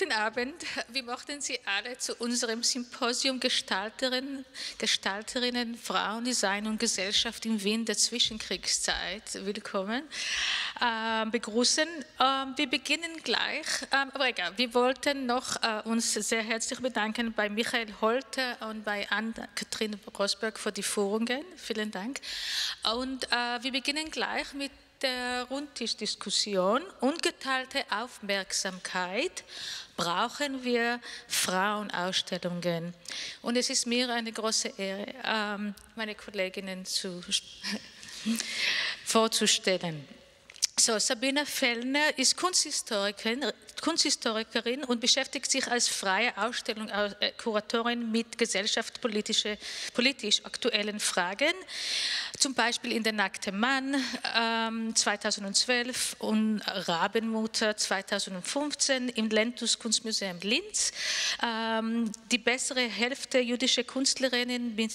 Guten Abend. Wir möchten Sie alle zu unserem Symposium Gestalterinnen, Frauen, Design und Gesellschaft in Wien der Zwischenkriegszeit willkommen begrüßen. Wir beginnen gleich, aber egal, wir wollten noch uns sehr herzlich bedanken bei Michael Holter und bei Anne-Katrin Rossberg für die Führungen. Vielen Dank. Und wir beginnen gleich mit der Rundtischdiskussion. Ungeteilte Aufmerksamkeit brauchen wir Frauenausstellungen. Und es ist mir eine große Ehre, meine Kolleginnen vorzustellen. So, Sabine Fellner ist Kunsthistorikerin und beschäftigt sich als freie Ausstellungskuratorin mit gesellschaftspolitisch aktuellen Fragen, zum Beispiel in Der nackte Mann 2012 und Rabenmutter 2015 im Lentos Kunstmuseum Linz, die bessere Hälfte jüdische Künstlerinnen mit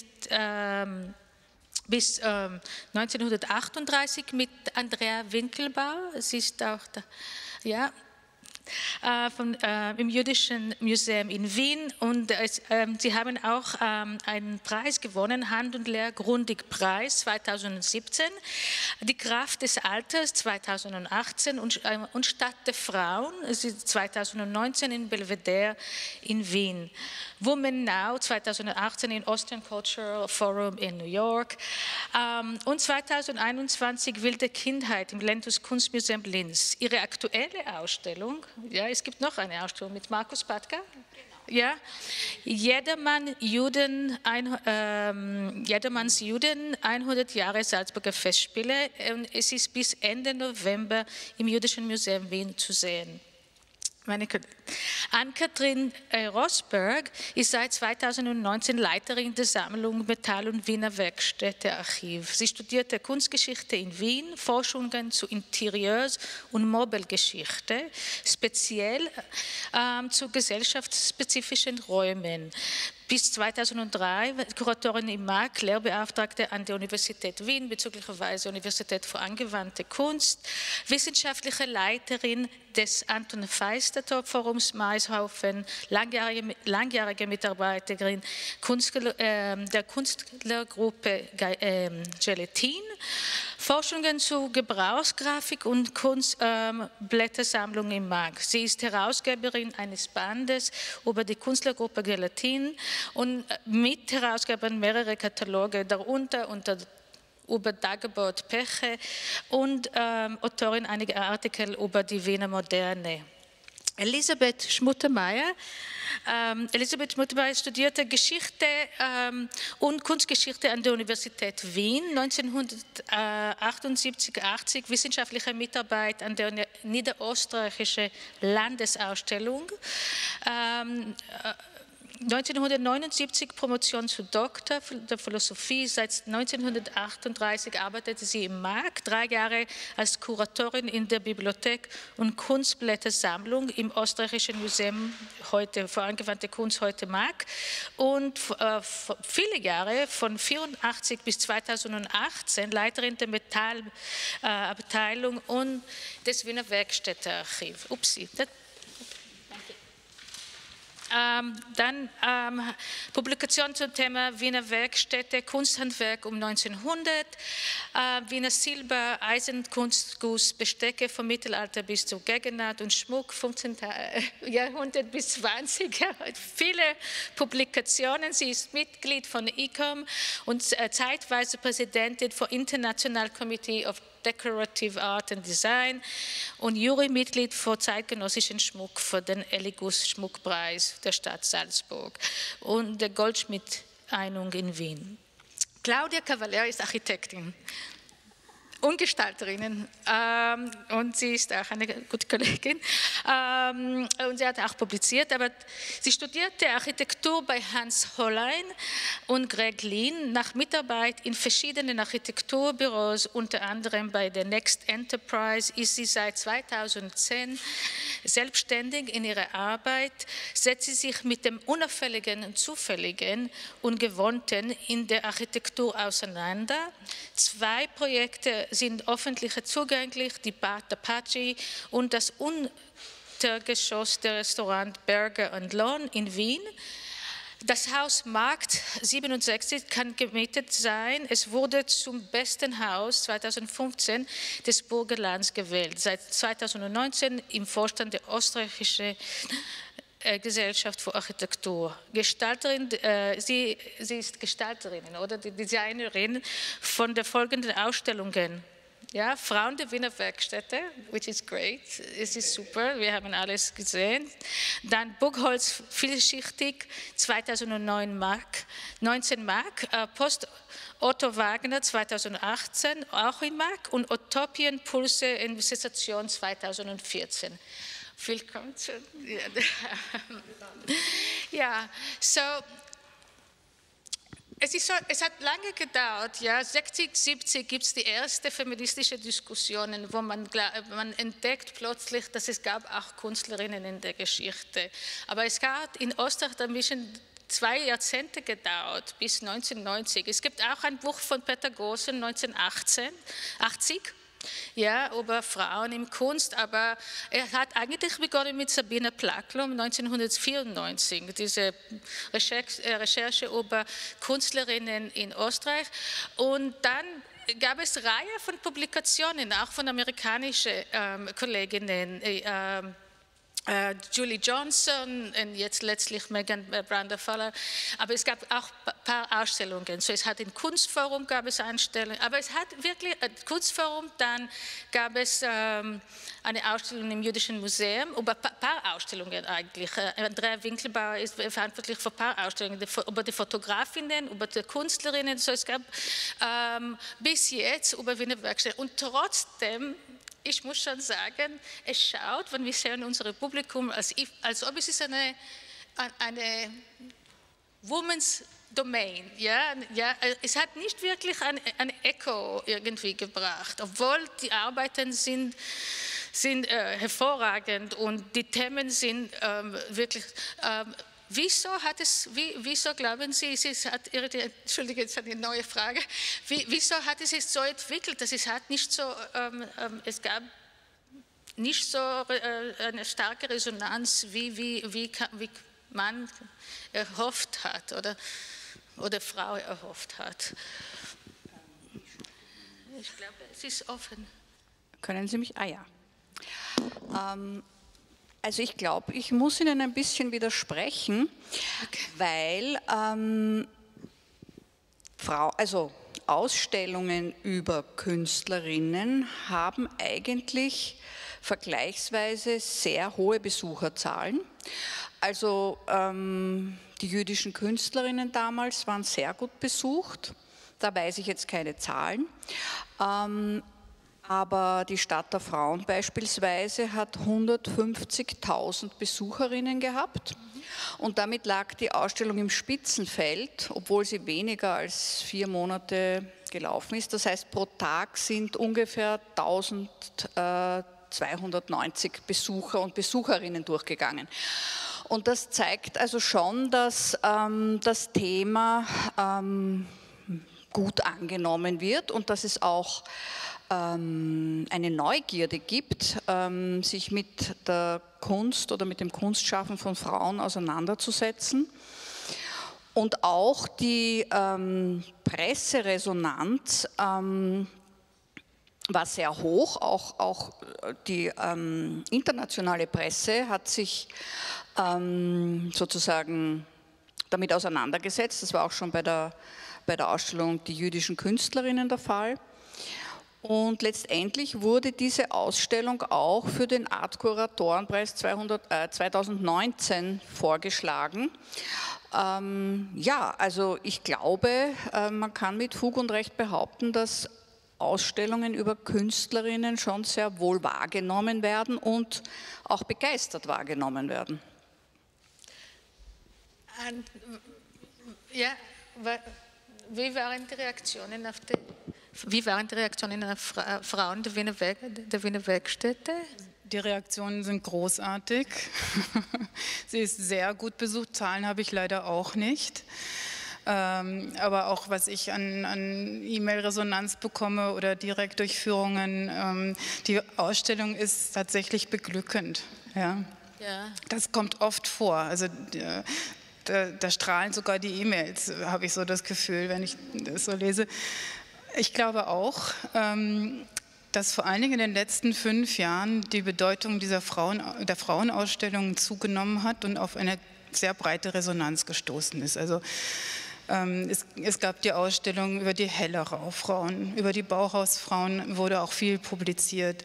bis 1938 mit Andrea Winkelbauer, sie ist auch da, ja, im Jüdischen Museum in Wien, und sie haben auch einen Preis gewonnen, Hand- und Lehr-Grundig-Preis 2017, die Kraft des Alters 2018 und Stadt der Frauen 2019 in Belvedere in Wien, Women Now 2018 in Austrian Cultural Forum in New York und 2021 Wilde Kindheit im Lentos Kunstmuseum Linz. Ihre aktuelle Ausstellung, ja, es gibt noch eine Ausstellung mit Markus Patka. Genau. Ja, Jedermanns Juden, 100 Jahre Salzburger Festspiele. Und es ist bis Ende November im Jüdischen Museum Wien zu sehen. Anne-Katrin Rossberg ist seit 2019 Leiterin der Sammlung Metall- und Wiener Werkstättearchiv. Sie studierte Kunstgeschichte in Wien, Forschungen zu Interieurs- und Möbelgeschichte, speziell zu gesellschaftsspezifischen Räumen. Bis 2003 Kuratorin im MAK, Lehrbeauftragte an der Universität Wien, bzw. Universität für angewandte Kunst, wissenschaftliche Leiterin des Anton-Feister-Forums Maishaufen, langjährige Mitarbeiterin der Künstlergruppe Gelatin, Forschungen zu Gebrauchsgrafik und Kunstblättersammlung im MAK. Sie ist Herausgeberin eines Bandes über die Künstlergruppe Gelatin und Mitherausgeber mehrerer Kataloge, darunter über Dagobert Peche, und Autorin einiger Artikel über die Wiener Moderne. Elisabeth Schmuttermeier. Elisabeth Schmuttermeier studierte Geschichte und Kunstgeschichte an der Universität Wien, 1978-80 wissenschaftliche Mitarbeit an der Niederösterreichischen Landesausstellung, 1979 Promotion zu Doktor der Philosophie, seit 1938 arbeitete sie im MAK, 3 Jahre als Kuratorin in der Bibliothek und Kunstblättersammlung im Österreichischen Museum für angewandte Kunst, heute MAK, und viele Jahre von 1984 bis 2018 Leiterin der Metallabteilung und des Wiener Werkstättearchivs. Upsi, dann Publikation zum Thema Wiener Werkstätte, Kunsthandwerk um 1900, Wiener Silber, Eisenkunstguss, Bestecke vom Mittelalter bis zur Gegenwart und Schmuck, 15. Jahrhundert bis 20. Jahrhundert. Viele Publikationen. Sie ist Mitglied von ICOM und zeitweise Präsidentin von International Committee of Decorative Art and Design und Jurymitglied für zeitgenössischen Schmuck für den Eligus Schmuckpreis der Stadt Salzburg und der Goldschmiede-Einung in Wien. Claudia Cavallar ist Architektin und Gestalterinnen, und sie ist auch eine gute Kollegin, und sie hat auch publiziert, aber sie studierte Architektur bei Hans Hollein und Greg Lynn nach Mitarbeit in verschiedenen Architekturbüros, unter anderem bei der Next Enterprise. Ist sie seit 2010 selbstständig in ihrer Arbeit, setzt sie sich mit dem Unauffälligen, Zufälligen und Gewohnten in der Architektur auseinander. 2 Projekte sind öffentlich zugänglich, die Bar Apachi und das Untergeschoss der Restaurant Berger & Lohn in Wien. Das Haus Markt 67 kann gemietet sein. Es wurde zum besten Haus 2015 des Burgenlands gewählt. Seit 2019 im Vorstand der Österreichischen Gesellschaft für Architektur. Gestalterin, sie ist Gestalterin oder die Designerin von den folgenden Ausstellungen. Ja, Frauen der Wiener Werkstätte, which is great, es ist super, wir haben alles gesehen. Dann Buchholz vielschichtig, 2019 MAK, Post Otto Wagner 2018, auch in MAK und Utopien Pulse in Sensation 2014. Willkommen zu... Ja, so... Es hat lange gedauert, ja, 60, 70 gibt es die erste feministische Diskussionen, wo man entdeckt plötzlich, dass es gab auch Künstlerinnen in der Geschichte. Aber es hat in Österreich ein bisschen 2 Jahrzehnte gedauert, bis 1990. Es gibt auch ein Buch von Peter Goossen 1980. Ja, über Frauen in Kunst, aber er hat eigentlich begonnen mit Sabine Plaklum 1994, diese Recherche über Künstlerinnen in Österreich. Und dann gab es eine Reihe von Publikationen, auch von amerikanischen Kolleginnen, Julie Johnson und jetzt letztlich Megan Brander-Faller, aber es gab auch ein paar Ausstellungen. So, es hat im Kunstforum gab es Ausstellungen, aber es hat wirklich Kunstforum, dann gab es eine Ausstellung im Jüdischen Museum, über ein paar Ausstellungen eigentlich. Andrea Winkelbauer ist verantwortlich für ein paar Ausstellungen, über die Fotografinnen, über die Künstlerinnen, so es gab bis jetzt über Wiener Werkstätte und trotzdem, ich muss schon sagen, es schaut, wenn wir sehen unser Publikum, als ob es ist eine Women's Domain. Ja? Ja, es hat nicht wirklich ein Echo irgendwie gebracht, obwohl die Arbeiten sind hervorragend und die Themen sind wirklich... Wieso glauben Sie, es hat eine neue Frage, wieso hat es sich so entwickelt, dass es hat nicht so, es gab nicht so eine starke Resonanz, wie Mann erhofft hat oder Frau erhofft hat? Ich glaube, es ist offen. Können Sie mich, ja. Also ich glaube, ich muss Ihnen ein bisschen widersprechen, okay, weil Ausstellungen über Künstlerinnen haben eigentlich vergleichsweise sehr hohe Besucherzahlen. Also die jüdischen Künstlerinnen damals waren sehr gut besucht, da weiß ich jetzt keine Zahlen. Aber die Stadt der Frauen beispielsweise hat 150.000 Besucherinnen gehabt und damit lag die Ausstellung im Spitzenfeld, obwohl sie weniger als 4 Monate gelaufen ist. Das heißt, pro Tag sind ungefähr 1290 Besucher und Besucherinnen durchgegangen. Und das zeigt also schon, dass das Thema gut angenommen wird und dass es auch eine Neugierde gibt, sich mit der Kunst oder mit dem Kunstschaffen von Frauen auseinanderzusetzen. Und auch die Presseresonanz war sehr hoch, auch die internationale Presse hat sich sozusagen damit auseinandergesetzt. Das war auch schon bei der Ausstellung Die jüdischen Künstlerinnen der Fall. Und letztendlich wurde diese Ausstellung auch für den Art-Kuratorenpreis 2019 vorgeschlagen. Ja, also ich glaube, man kann mit Fug und Recht behaupten, dass Ausstellungen über Künstlerinnen schon sehr wohl wahrgenommen werden und auch begeistert wahrgenommen werden. Ja, wie waren die Reaktionen auf die... Wie waren die Reaktionen der Frauen der Wiener Werkstätte? Die Reaktionen sind großartig. Sie ist sehr gut besucht, Zahlen habe ich leider auch nicht. aber auch was ich an E-Mail-Resonanz bekomme oder Direktdurchführungen, die Ausstellung ist tatsächlich beglückend. Ja. Ja. Das kommt oft vor. Also, da strahlen sogar die E-Mails, habe ich so das Gefühl, wenn ich das so lese. Ich glaube auch, dass vor allen Dingen in den letzten 5 Jahren die Bedeutung dieser Frauenausstellungen zugenommen hat und auf eine sehr breite Resonanz gestoßen ist. Also es gab die Ausstellung über die Hellerau-Frauen, über die Bauhausfrauen wurde auch viel publiziert.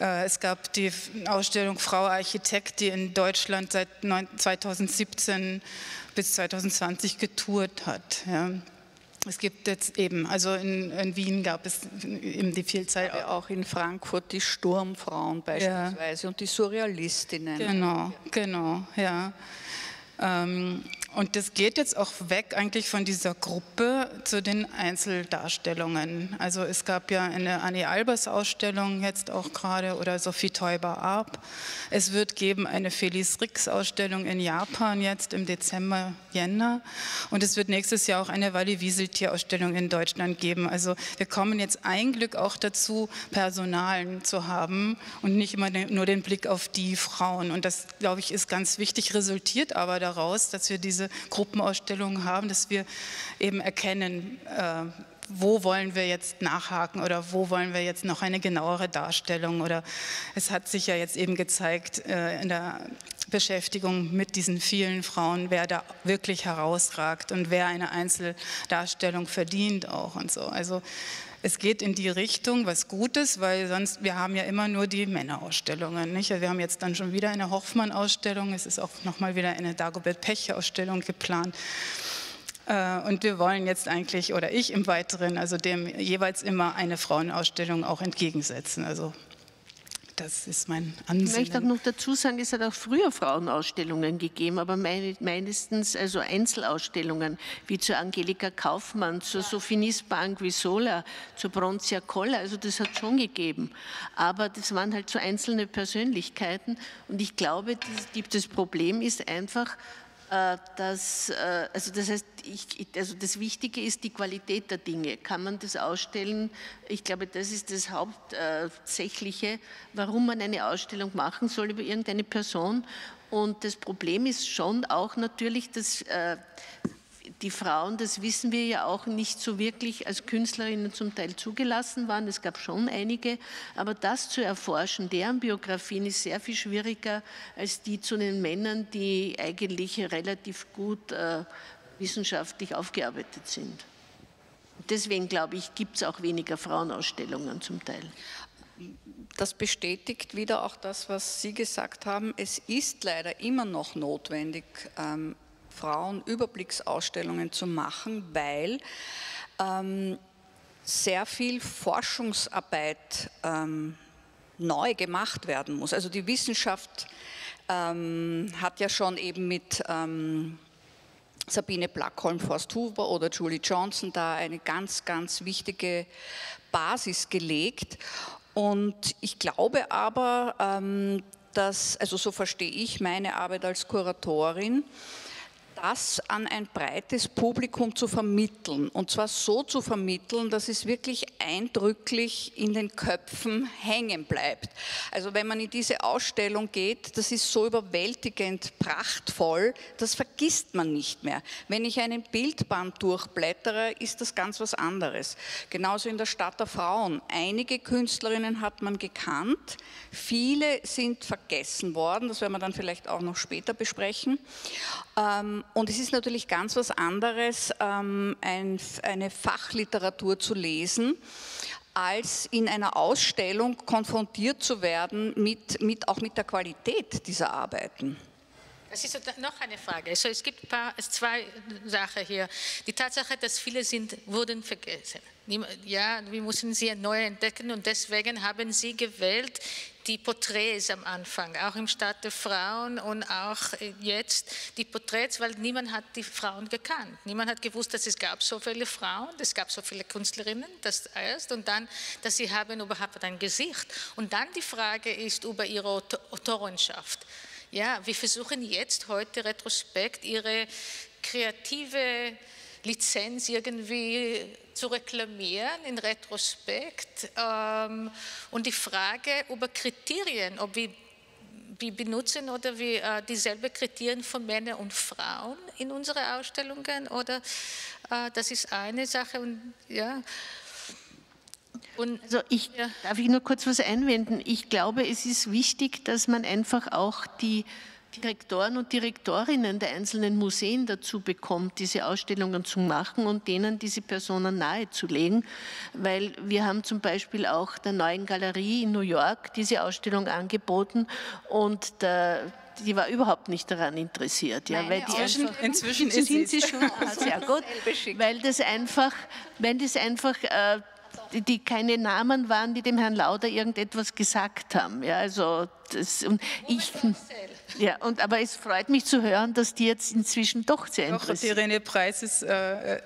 Es gab die Ausstellung Frau Architekt, die in Deutschland seit 2017 bis 2020 getourt hat. Ja. Es gibt jetzt eben, also in Wien gab es eben die Vielzahl. Auch in Frankfurt die Sturmfrauen beispielsweise, ja, und die Surrealistinnen. Genau, genau, ja. Und das geht jetzt auch weg eigentlich von dieser Gruppe zu den Einzeldarstellungen. Also es gab ja eine Annie Albers Ausstellung jetzt auch gerade oder Sophie Teuber-Arp. Es wird geben eine Felis Rix Ausstellung in Japan jetzt im Dezember, Jänner. Und es wird nächstes Jahr auch eine Wally Wieseltier Ausstellung in Deutschland geben. Also wir kommen jetzt ein Glück auch dazu, Personalen zu haben und nicht immer nur den Blick auf die Frauen. Und das, glaube ich, ist ganz wichtig, resultiert aber daraus, dass wir diese Gruppenausstellungen haben, dass wir eben erkennen, wo wollen wir jetzt nachhaken oder wo wollen wir jetzt noch eine genauere Darstellung, oder es hat sich ja jetzt eben gezeigt in der Beschäftigung mit diesen vielen Frauen, wer da wirklich herausragt und wer eine Einzeldarstellung verdient auch und so. Also es geht in die Richtung, was Gutes, weil sonst, wir haben ja immer nur die Männerausstellungen, nicht? Wir haben jetzt dann schon wieder eine Hoffmann-Ausstellung, es ist auch nochmal wieder eine Dagobert Peche-Ausstellung geplant. Und wir wollen jetzt eigentlich, oder ich im Weiteren, also dem jeweils immer eine Frauenausstellung auch entgegensetzen. Also das ist mein Ansinnen. Ich möchte auch noch dazu sagen, es hat auch früher Frauenausstellungen gegeben, aber meistens also Einzelausstellungen, wie zu Angelika Kaufmann, zur Sophie Nispa-Anguissola, zur Broncia Koller, also das hat schon gegeben. Aber das waren halt so einzelne Persönlichkeiten, und ich glaube, das Problem ist einfach, also das Wichtige ist die Qualität der Dinge. Kann man das ausstellen? Ich glaube, das ist das Hauptsächliche, warum man eine Ausstellung machen soll über irgendeine Person. Und das Problem ist schon auch natürlich, dass die Frauen, das wissen wir ja auch, nicht so wirklich als Künstlerinnen zum Teil zugelassen waren. Es gab schon einige, aber das zu erforschen, deren Biografien, ist sehr viel schwieriger als die zu den Männern, die eigentlich relativ gut wissenschaftlich aufgearbeitet sind. Deswegen, glaube ich, gibt es auch weniger Frauenausstellungen zum Teil. Das bestätigt wieder auch das, was Sie gesagt haben. Es ist leider immer noch notwendig, Frauenüberblicksausstellungen zu machen, weil sehr viel Forschungsarbeit neu gemacht werden muss. Also die Wissenschaft hat ja schon eben mit Sabine Blackholm-Forsthuber oder Julie Johnson da eine ganz, ganz wichtige Basis gelegt. Und ich glaube aber, dass, also so verstehe ich meine Arbeit als Kuratorin, das an ein breites Publikum zu vermitteln, und zwar so zu vermitteln, dass es wirklich eindrücklich in den Köpfen hängen bleibt. Also wenn man in diese Ausstellung geht, das ist so überwältigend prachtvoll, das vergisst man nicht mehr. Wenn ich einen Bildband durchblättere, ist das ganz was anderes. Genauso in der Stadt der Frauen. Einige Künstlerinnen hat man gekannt, viele sind vergessen worden, das werden wir dann vielleicht auch noch später besprechen. Und es ist natürlich ganz was anderes, eine Fachliteratur zu lesen, als in einer Ausstellung konfrontiert zu werden auch mit der Qualität dieser Arbeiten. Das ist noch eine Frage. Also es gibt zwei Sachen hier. Die Tatsache, dass viele wurden vergessen. Ja, wir mussten sie neu entdecken, und deswegen haben sie gewählt, die Porträts am Anfang, auch im Stadt der Frauen und auch jetzt die Porträts, weil niemand hat die Frauen gekannt. Niemand hat gewusst, dass es gab so viele Frauen, es gab so viele Künstlerinnen, das erst, und dann, dass sie haben überhaupt ein Gesicht. Und dann die Frage ist über ihre Autorenschaft. Ja, wir versuchen jetzt heute retrospekt ihre kreative Lizenz irgendwie zu reklamieren in Retrospekt. Und die Frage über Kriterien, ob wir benutzen oder wir dieselben Kriterien von Männern und Frauen in unsere Ausstellungen, oder das ist eine Sache. Und ja. Und also darf ich nur kurz was einwenden? Ich glaube, es ist wichtig, dass man einfach auch die Direktoren und Direktorinnen der einzelnen Museen dazu bekommt, diese Ausstellungen zu machen und denen diese Personen nahezulegen, weil wir haben zum Beispiel auch der Neuen Galerie in New York diese Ausstellung angeboten und die war überhaupt nicht daran interessiert. Ja, weil die inzwischen sind sie schon sehr gut, weil das einfach, wenn das einfach die keine Namen waren, die dem Herrn Lauder irgendetwas gesagt haben. Ja, also das, und ich, ja, und, aber es freut mich zu hören, dass die jetzt inzwischen doch sehr interessiert sind. Auch die Irene Preis ist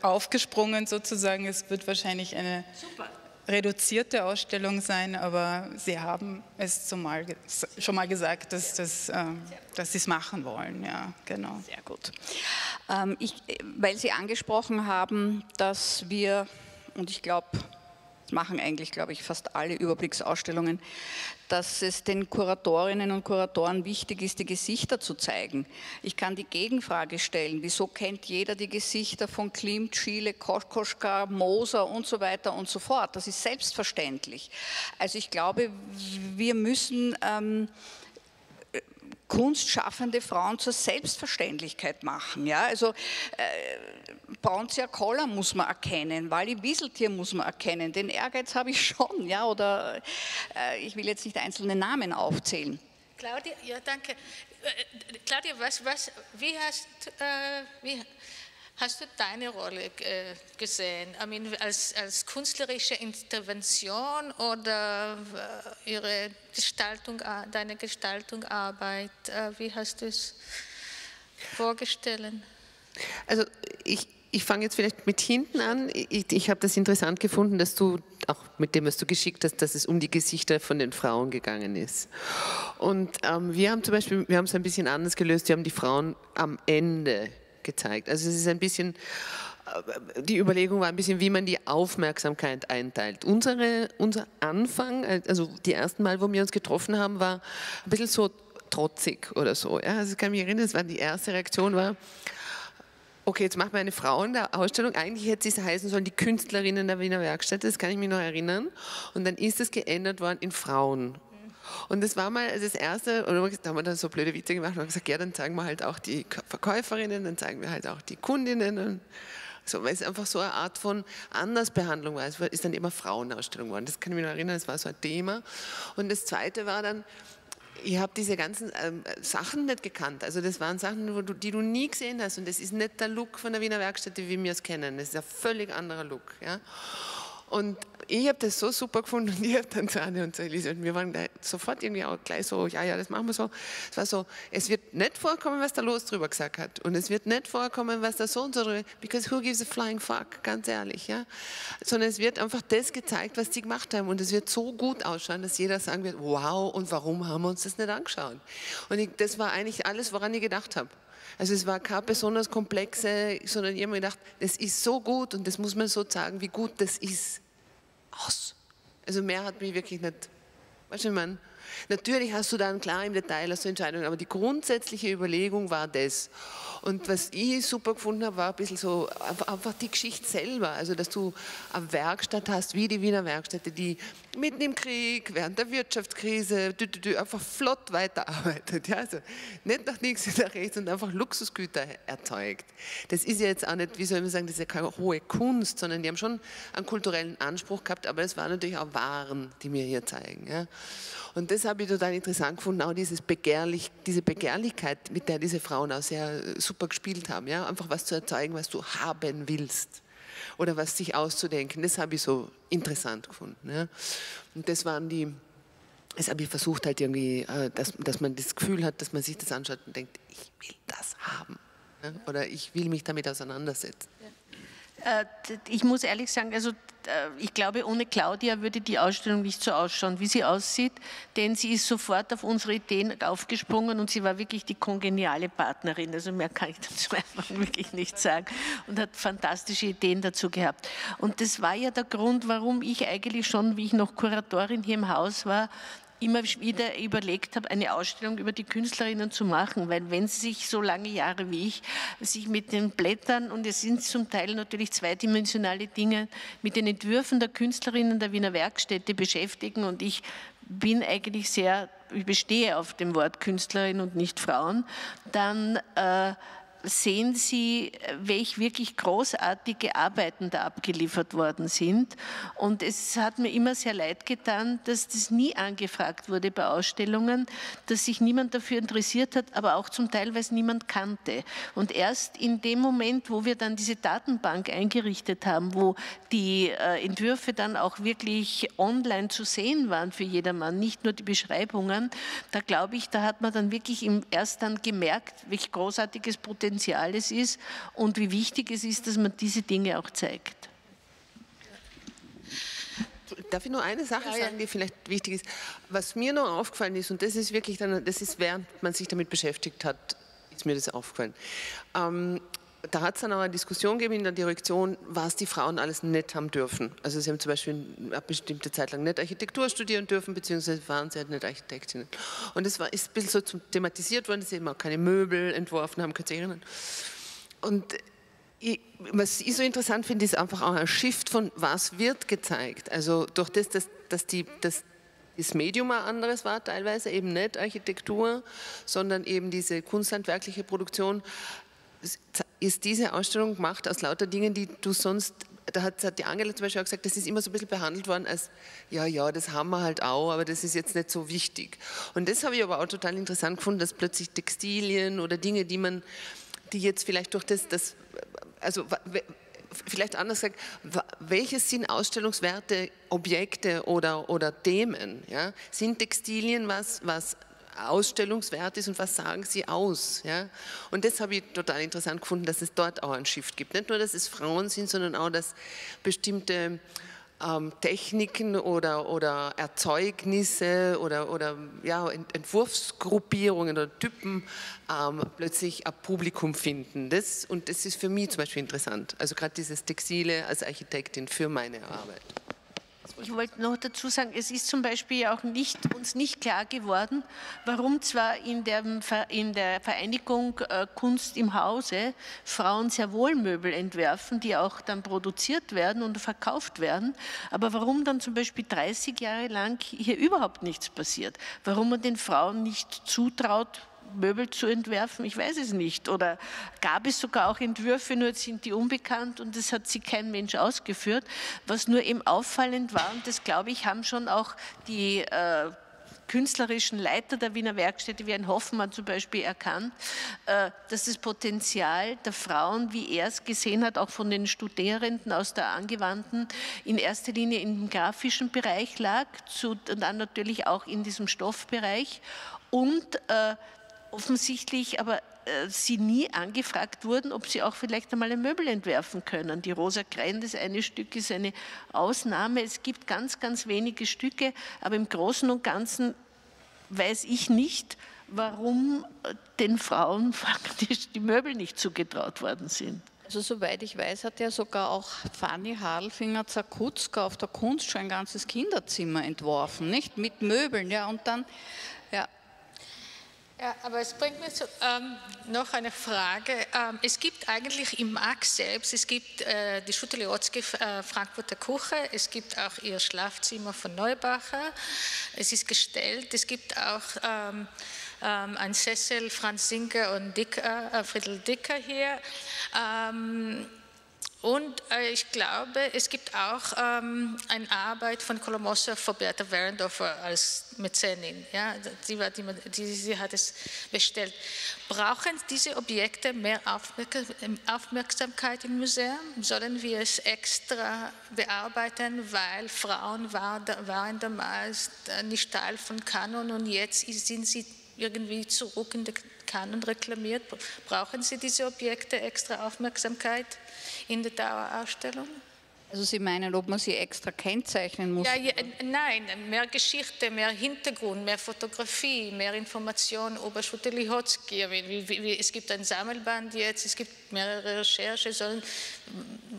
aufgesprungen sozusagen. Es wird wahrscheinlich eine reduzierte Ausstellung sein, aber Sie haben es schon mal gesagt, dass, dass Sie es machen wollen. Ja, genau. Sehr gut. Weil Sie angesprochen haben, dass wir, und ich glaube, machen eigentlich, glaube ich, fast alle Überblicksausstellungen, dass es den Kuratorinnen und Kuratoren wichtig ist, die Gesichter zu zeigen. Ich kann die Gegenfrage stellen, wieso kennt jeder die Gesichter von Klimt, Schiele, Kokoschka, Moser und so weiter und so fort. Das ist selbstverständlich. Also ich glaube, wir müssen kunstschaffende Frauen zur Selbstverständlichkeit machen. Ja? Also Broncia Koller muss man erkennen, Wally Wieseltier muss man erkennen, den Ehrgeiz habe ich schon, ja? Oder ich will jetzt nicht einzelne Namen aufzählen. Claudia, ja, danke. Claudia, wie hast du deine Rolle gesehen? I mean, als künstlerische Intervention oder ihre Gestaltung, deine Gestaltungsarbeit? Wie hast du es vorgestellt? Also ich fange jetzt vielleicht mit hinten an. Ich habe das interessant gefunden, dass du auch mit dem, was du geschickt hast, dass es um die Gesichter von den Frauen gegangen ist. Und wir haben zum Beispiel, wir haben es ein bisschen anders gelöst, wir haben die Frauen am Ende gezeigt. Also es ist ein bisschen, die Überlegung war ein bisschen, wie man die Aufmerksamkeit einteilt. Unser Anfang, also die ersten Mal, wo wir uns getroffen haben, war ein bisschen so trotzig oder so. Ja? Also ich kann mich erinnern, das war die erste Reaktion, war, okay, jetzt machen wir eine Frauenausstellung. Eigentlich hätte es heißen sollen, die Künstlerinnen der Wiener Werkstätte, das kann ich mich noch erinnern. Und dann ist es geändert worden in Frauen. Und das war mal das Erste, und da haben wir dann so blöde Witze gemacht und gesagt, ja, dann zeigen wir halt auch die Verkäuferinnen, dann zeigen wir halt auch die Kundinnen. Und so, weil es einfach so eine Art von Andersbehandlung war. Es ist dann immer Frauenausstellung geworden. Das kann ich mich noch erinnern, das war so ein Thema. Und das Zweite war dann, ich habe diese ganzen Sachen nicht gekannt. Also das waren Sachen, die du nie gesehen hast. Und das ist nicht der Look von der Wiener Werkstätte, wie wir es kennen. Das ist ein völlig anderer Look. Ja? Und ich habe das so super gefunden und ich habe dann zu Anne und zu Elisabeth, wir waren sofort irgendwie auch gleich so, ja, ja, das machen wir so. Es war so, es wird nicht vorkommen, was der Los drüber gesagt hat und es wird nicht vorkommen, was der so und so drüber, because who gives a flying fuck, ganz ehrlich, ja. Sondern es wird einfach das gezeigt, was die gemacht haben und es wird so gut ausschauen, dass jeder sagen wird, wow, und warum haben wir uns das nicht angeschaut? Und das war eigentlich alles, woran ich gedacht habe. Also es war keine besonders komplexe, sondern ich habe mir gedacht, das ist so gut und das muss man so sagen, wie gut das ist. Aus. Also mehr hat mich wirklich nicht, weißt du, ich meine, natürlich hast du dann klar im Detail hast du Entscheidungen, aber die grundsätzliche Überlegung war das. Und was ich super gefunden habe, war ein bisschen so, einfach die Geschichte selber. Also dass du eine Werkstatt hast, wie die Wiener Werkstätte, die mitten im Krieg, während der Wirtschaftskrise, einfach flott weiterarbeitet. Ja, also nicht nach links, nicht nach rechts und einfach Luxusgüter erzeugt. Das ist ja jetzt auch nicht, wie soll man sagen, das ist ja keine hohe Kunst, sondern die haben schon einen kulturellen Anspruch gehabt, aber es waren natürlich auch Waren, die wir hier zeigen. Ja. Und das habe ich total interessant gefunden, auch diese Begehrlichkeit, mit der diese Frauen auch sehr super gespielt haben. Ja? Einfach was zu erzeugen, was du haben willst oder was sich auszudenken, das habe ich so interessant gefunden. Ja? Und das waren die, das habe ich versucht halt irgendwie, dass man das Gefühl hat, dass man sich das anschaut und denkt, ich will das haben, ja? Oder ich will mich damit auseinandersetzen. Ja. Ich muss ehrlich sagen, also ich glaube, ohne Claudia würde die Ausstellung nicht so ausschauen, wie sie aussieht, denn sie ist sofort auf unsere Ideen aufgesprungen und sie war wirklich die kongeniale Partnerin, also mehr kann ich dazu einfach wirklich nicht sagen und hat fantastische Ideen dazu gehabt. Und das war ja der Grund, warum ich eigentlich schon, wie ich noch Kuratorin hier im Haus war, immer wieder überlegt habe, eine Ausstellung über die Künstlerinnen zu machen, weil wenn sie sich so lange Jahre wie ich sich mit den Blättern, und es sind zum Teil natürlich zweidimensionale Dinge, mit den Entwürfen der Künstlerinnen der Wiener Werkstätte beschäftigen, und ich bin eigentlich sehr, ich bestehe auf dem Wort Künstlerin und nicht Frauen, dann sehen Sie, welche wirklich großartige Arbeiten da abgeliefert worden sind. Und es hat mir immer sehr leid getan, dass das nie angefragt wurde bei Ausstellungen, dass sich niemand dafür interessiert hat, aber auch zum Teil, weil es niemand kannte. Und erst in dem Moment, wo wir dann diese Datenbank eingerichtet haben, wo die Entwürfe dann auch wirklich online zu sehen waren für jedermann, nicht nur die Beschreibungen, da glaube ich, da hat man dann wirklich erst dann gemerkt, welch großartiges Potenzial es ist und wie wichtig es ist, dass man diese Dinge auch zeigt. Darf ich nur eine Sache sagen, die vielleicht wichtig ist? Was mir noch aufgefallen ist, und das ist wirklich, das ist, während man sich damit beschäftigt hat, ist mir das aufgefallen. Da hat es dann auch eine Diskussion gegeben in der Direktion, was die Frauen alles nicht haben dürfen. Also sie haben zum Beispiel eine bestimmte Zeit lang nicht Architektur studieren dürfen, beziehungsweise waren sie halt nicht Architektinnen. Und das ist ein bisschen so thematisiert worden, dass sie eben auch keine Möbel entworfen haben, kannst du dich erinnern. Und was ich so interessant finde, ist einfach auch ein Shift von, was wird gezeigt. Also durch das, dass das Medium ein anderes war teilweise, eben nicht Architektur, sondern eben diese kunsthandwerkliche Produktion, ist diese Ausstellung gemacht aus lauter Dingen, die du sonst, da hat die Angela zum Beispiel auch gesagt, das ist immer so ein bisschen behandelt worden als, ja, das haben wir halt auch, aber das ist jetzt nicht so wichtig. Und das habe ich aber auch total interessant gefunden, dass plötzlich Textilien oder Dinge, die jetzt vielleicht durch das also vielleicht anders gesagt, welches sind Ausstellungswerte, Objekte oder Themen? Ja? Sind Textilien was Ausstellungswert ist und was sagen sie aus. Ja? Und das habe ich total interessant gefunden, dass es dort auch einen Shift gibt. Nicht nur, dass es Frauen sind, sondern auch, dass bestimmte Techniken oder Erzeugnisse oder ja, Entwurfsgruppierungen oder Typen plötzlich ein Publikum finden. Und das ist für mich zum Beispiel interessant. Also gerade dieses Textile als Architektin für meine Arbeit. Ich wollte noch dazu sagen, es ist zum Beispiel auch uns nicht klar geworden, warum zwar in der Vereinigung Kunst im Hause Frauen sehr wohl Möbel entwerfen, die auch dann produziert werden und verkauft werden, aber warum dann zum Beispiel 30 Jahre lang hier überhaupt nichts passiert, warum man den Frauen nicht zutraut, Möbel zu entwerfen, ich weiß es nicht. Oder gab es sogar auch Entwürfe, nur sind die unbekannt und das hat sie kein Mensch ausgeführt. Was nur eben auffallend war, und das glaube ich, haben schon auch die künstlerischen Leiter der Wiener Werkstätte, wie ein Hoffmann zum Beispiel, erkannt, dass das Potenzial der Frauen, wie er es gesehen hat, auch von den Studierenden aus der Angewandten, in erster Linie im grafischen Bereich lag und dann natürlich auch in diesem Stoffbereich und offensichtlich aber sie nie angefragt wurden, ob sie auch vielleicht einmal ein Möbel entwerfen können. Die Rosa Krein, das eine Stück, ist eine Ausnahme. Es gibt ganz, ganz wenige Stücke, aber im Großen und Ganzen weiß ich nicht, warum den Frauen faktisch die Möbel nicht zugetraut worden sind. Also soweit ich weiß, hat ja sogar auch Fanny Harlfinger-Zakutzka auf der Kunstschau ein ganzes Kinderzimmer entworfen, nicht? Mit Möbeln, ja, und dann, ja. Ja, aber es bringt mir zu, noch eine Frage. Es gibt eigentlich im MAK selbst, es gibt die Schütte-Lihotzky Frankfurter Küche, es gibt auch ihr Schlafzimmer von Neubacher, es ist gestellt, es gibt auch einen Sessel Franz Singer und Friedel Dicker hier. Und ich glaube, es gibt auch eine Arbeit von Kolomosser von Bertha Werendorfer als Mäzenin. Ja? Sie hat es bestellt. Brauchen diese Objekte mehr Aufmerksamkeit im Museum? Sollen wir es extra bearbeiten, weil Frauen waren damals nicht Teil von Kanon und jetzt sind sie irgendwie zurück in den Kanon reklamiert. Brauchen Sie diese Objekte extra Aufmerksamkeit in der Dauerausstellung? Also Sie meinen, ob man sie extra kennzeichnen muss? Ja, ja, nein, mehr Geschichte, mehr Hintergrund, mehr Fotografie, mehr Information über Schütte-Lihotzky. Es gibt ein Sammelband jetzt, es gibt mehrere Recherchen, sondern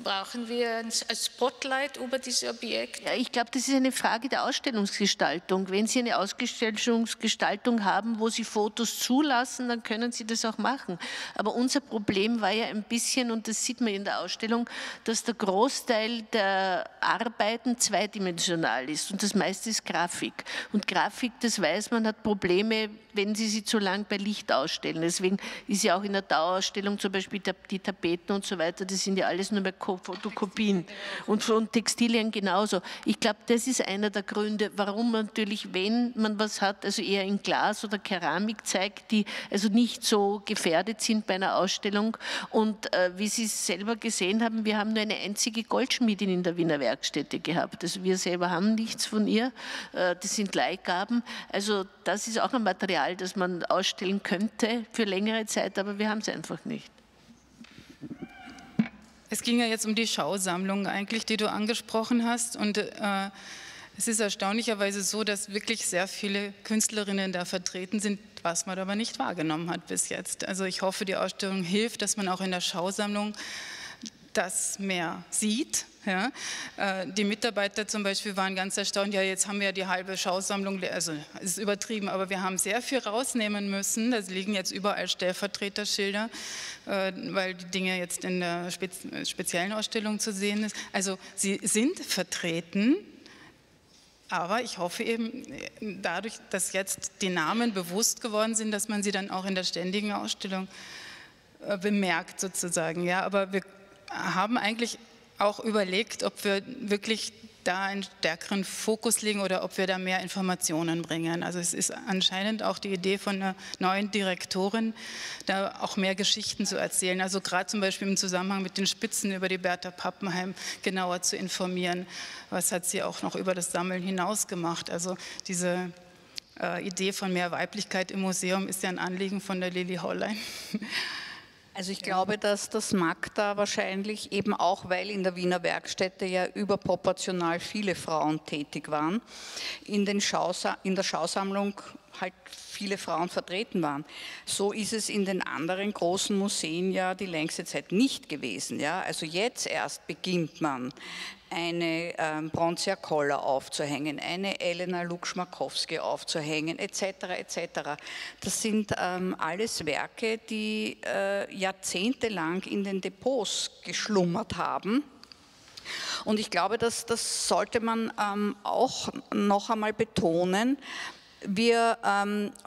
brauchen wir ein Spotlight über diese Objekte? Ja, ich glaube, das ist eine Frage der Ausstellungsgestaltung. Wenn Sie eine Ausstellungsgestaltung haben, wo Sie Fotos zulassen, dann können Sie das auch machen. Aber unser Problem war ja ein bisschen, und das sieht man in der Ausstellung, dass der Großteil der Arbeiten zweidimensional ist und das meiste ist Grafik. Und Grafik, das weiß man, hat Probleme, wenn Sie sie zu lang bei Licht ausstellen. Deswegen ist ja auch in der Dauerausstellung zum Beispiel die Tapeten und so weiter, das sind ja alles nur mehr Fotokopien und Textilien genauso. Ich glaube, das ist einer der Gründe, warum man natürlich, wenn man was hat, also eher in Glas oder Keramik zeigt, die also nicht so gefährdet sind bei einer Ausstellung. Und wie Sie es selber gesehen haben, wir haben nur eine einzige Goldschmiedin in der Wiener Werkstätte gehabt. Also wir selber haben nichts von ihr. Das sind Leihgaben. Also das ist auch ein Material, das man ausstellen könnte für längere Zeit, aber wir haben es einfach nicht. Es ging ja jetzt um die Schausammlung eigentlich, die du angesprochen hast. Und es ist erstaunlicherweise so, dass wirklich sehr viele Künstlerinnen da vertreten sind, was man aber nicht wahrgenommen hat bis jetzt. Also ich hoffe, die Ausstellung hilft, dass man auch in der Schausammlung das mehr sieht. Ja. Die Mitarbeiter zum Beispiel waren ganz erstaunt, ja, jetzt haben wir ja die halbe Schausammlung, also es ist übertrieben, aber wir haben sehr viel rausnehmen müssen, da liegen jetzt überall Stellvertreterschilder, weil die Dinge jetzt in der speziellen Ausstellung zu sehen ist. Also sie sind vertreten, aber ich hoffe eben, dadurch, dass jetzt die Namen bewusst geworden sind, dass man sie dann auch in der ständigen Ausstellung bemerkt sozusagen. Ja, aber wir haben eigentlich auch überlegt, ob wir wirklich da einen stärkeren Fokus legen oder ob wir da mehr Informationen bringen. Also es ist anscheinend auch die Idee von einer neuen Direktorin, da auch mehr Geschichten zu erzählen. Also gerade zum Beispiel im Zusammenhang mit den Spitzen über die Bertha Pappenheim genauer zu informieren. Was hat sie auch noch über das Sammeln hinaus gemacht? Also diese Idee von mehr Weiblichkeit im Museum ist ja ein Anliegen von der Lili Hollein. Also ich glaube, dass das MAK da wahrscheinlich eben auch, weil in der Wiener Werkstätte ja überproportional viele Frauen tätig waren, in der Schausammlung halt viele Frauen vertreten waren. So ist es in den anderen großen Museen ja die längste Zeit nicht gewesen. Ja? Also jetzt erst beginnt man, eine Broncia Koller aufzuhängen, eine Elena Lukszmakowski aufzuhängen, etc. etc. Das sind alles Werke, die jahrzehntelang in den Depots geschlummert haben. Und ich glaube, dass das sollte man auch noch einmal betonen. Wir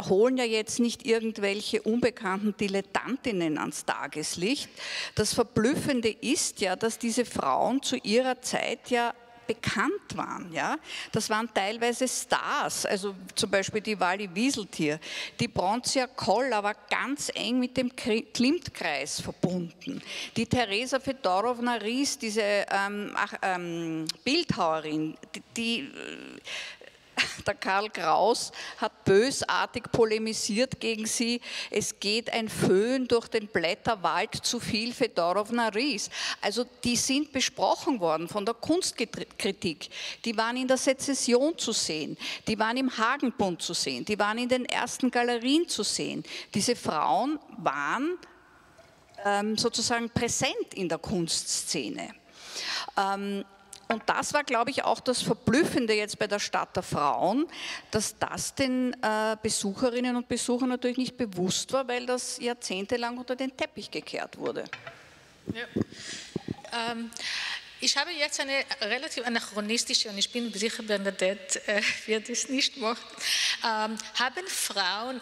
holen ja jetzt nicht irgendwelche unbekannten Dilettantinnen ans Tageslicht. Das Verblüffende ist ja, dass diese Frauen zu ihrer Zeit ja bekannt waren. Ja? Das waren teilweise Stars, also zum Beispiel die Wally Wieseltier. Die Broncia Koller war ganz eng mit dem Klimt-Kreis verbunden. Die Teresa Fedorowna Ries, diese Bildhauerin, die der Karl Kraus hat bösartig polemisiert gegen sie, es geht ein Föhn durch den Blätterwald, zu viel Fedorowna Ries. Also die sind besprochen worden von der Kunstkritik, die waren in der Sezession zu sehen, die waren im Hagenbund zu sehen, die waren in den ersten Galerien zu sehen. Diese Frauen waren sozusagen präsent in der Kunstszene. Und das war, glaube ich, auch das Verblüffende jetzt bei der Stadt der Frauen, dass das den Besucherinnen und Besuchern natürlich nicht bewusst war, weil das jahrzehntelang unter den Teppich gekehrt wurde. Ja. Ich habe jetzt eine relativ anachronistische, und ich bin sicher, Bernadette wird es nicht machen. Haben Frauen,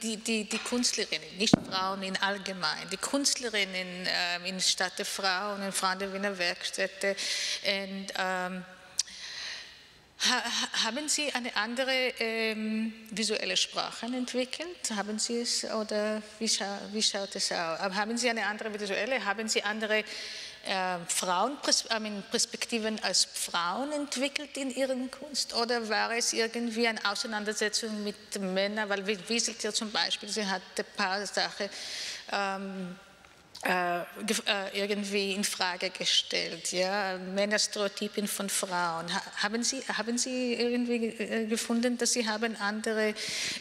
die Künstlerinnen, nicht Frauen in allgemein, die Künstlerinnen in Stadt der Frauen, in Frauen der Wiener Werkstätte, und, haben Sie eine andere visuelle Sprache entwickelt? Haben Sie es, oder wie schaut es aus? Haben Sie eine andere visuelle, haben Sie andere Perspektiven als Frauen entwickelt in ihren Kunst, oder war es irgendwie eine Auseinandersetzung mit Männern, weil Wieseltier zum Beispiel, sie hatte ein paar Sachen irgendwie in Frage gestellt, ja, Männerstereotypen von Frauen. Haben Sie irgendwie gefunden, dass Sie haben andere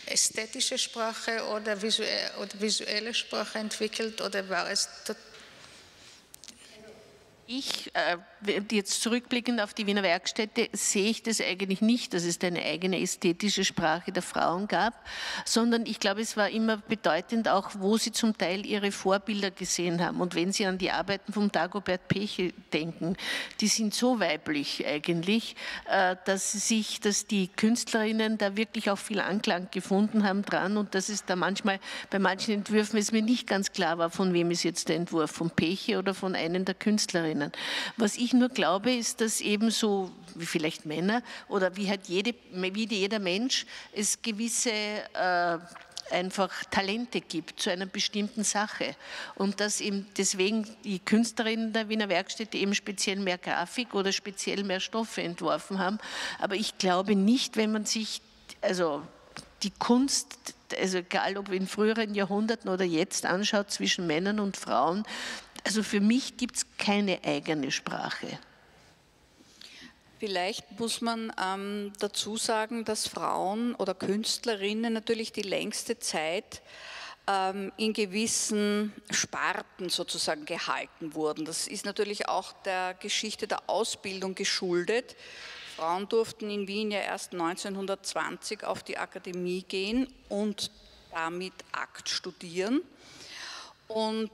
ästhetische Sprache oder visuelle Sprache entwickelt, oder war es total? Ich, jetzt zurückblickend auf die Wiener Werkstätte, sehe ich das eigentlich nicht, dass es eine eigene ästhetische Sprache der Frauen gab, sondern ich glaube, es war immer bedeutend auch, wo sie zum Teil ihre Vorbilder gesehen haben. Und wenn Sie an die Arbeiten von Dagobert Peche denken, die sind so weiblich eigentlich, dass die Künstlerinnen da wirklich auch viel Anklang gefunden haben dran, und dass es da manchmal bei manchen Entwürfen es mir nicht ganz klar war, von wem ist jetzt der Entwurf, von Peche oder von einem der Künstlerinnen. Was ich nur glaube, ist, dass eben so wie vielleicht Männer oder wie halt jeder Mensch es gewisse einfach Talente gibt zu einer bestimmten Sache, und dass eben deswegen die Künstlerinnen der Wiener Werkstätte eben speziell mehr Grafik oder speziell mehr Stoffe entworfen haben. Aber ich glaube nicht, wenn man sich also die Kunst, also egal ob in früheren Jahrhunderten oder jetzt, anschaut zwischen Männern und Frauen, also für mich gibt es keine eigene Sprache. Vielleicht muss man dazu sagen, dass Frauen oder Künstlerinnen natürlich die längste Zeit in gewissen Sparten sozusagen gehalten wurden. Das ist natürlich auch der Geschichte der Ausbildung geschuldet. Frauen durften in Wien ja erst 1920 auf die Akademie gehen und damit Akt studieren. Und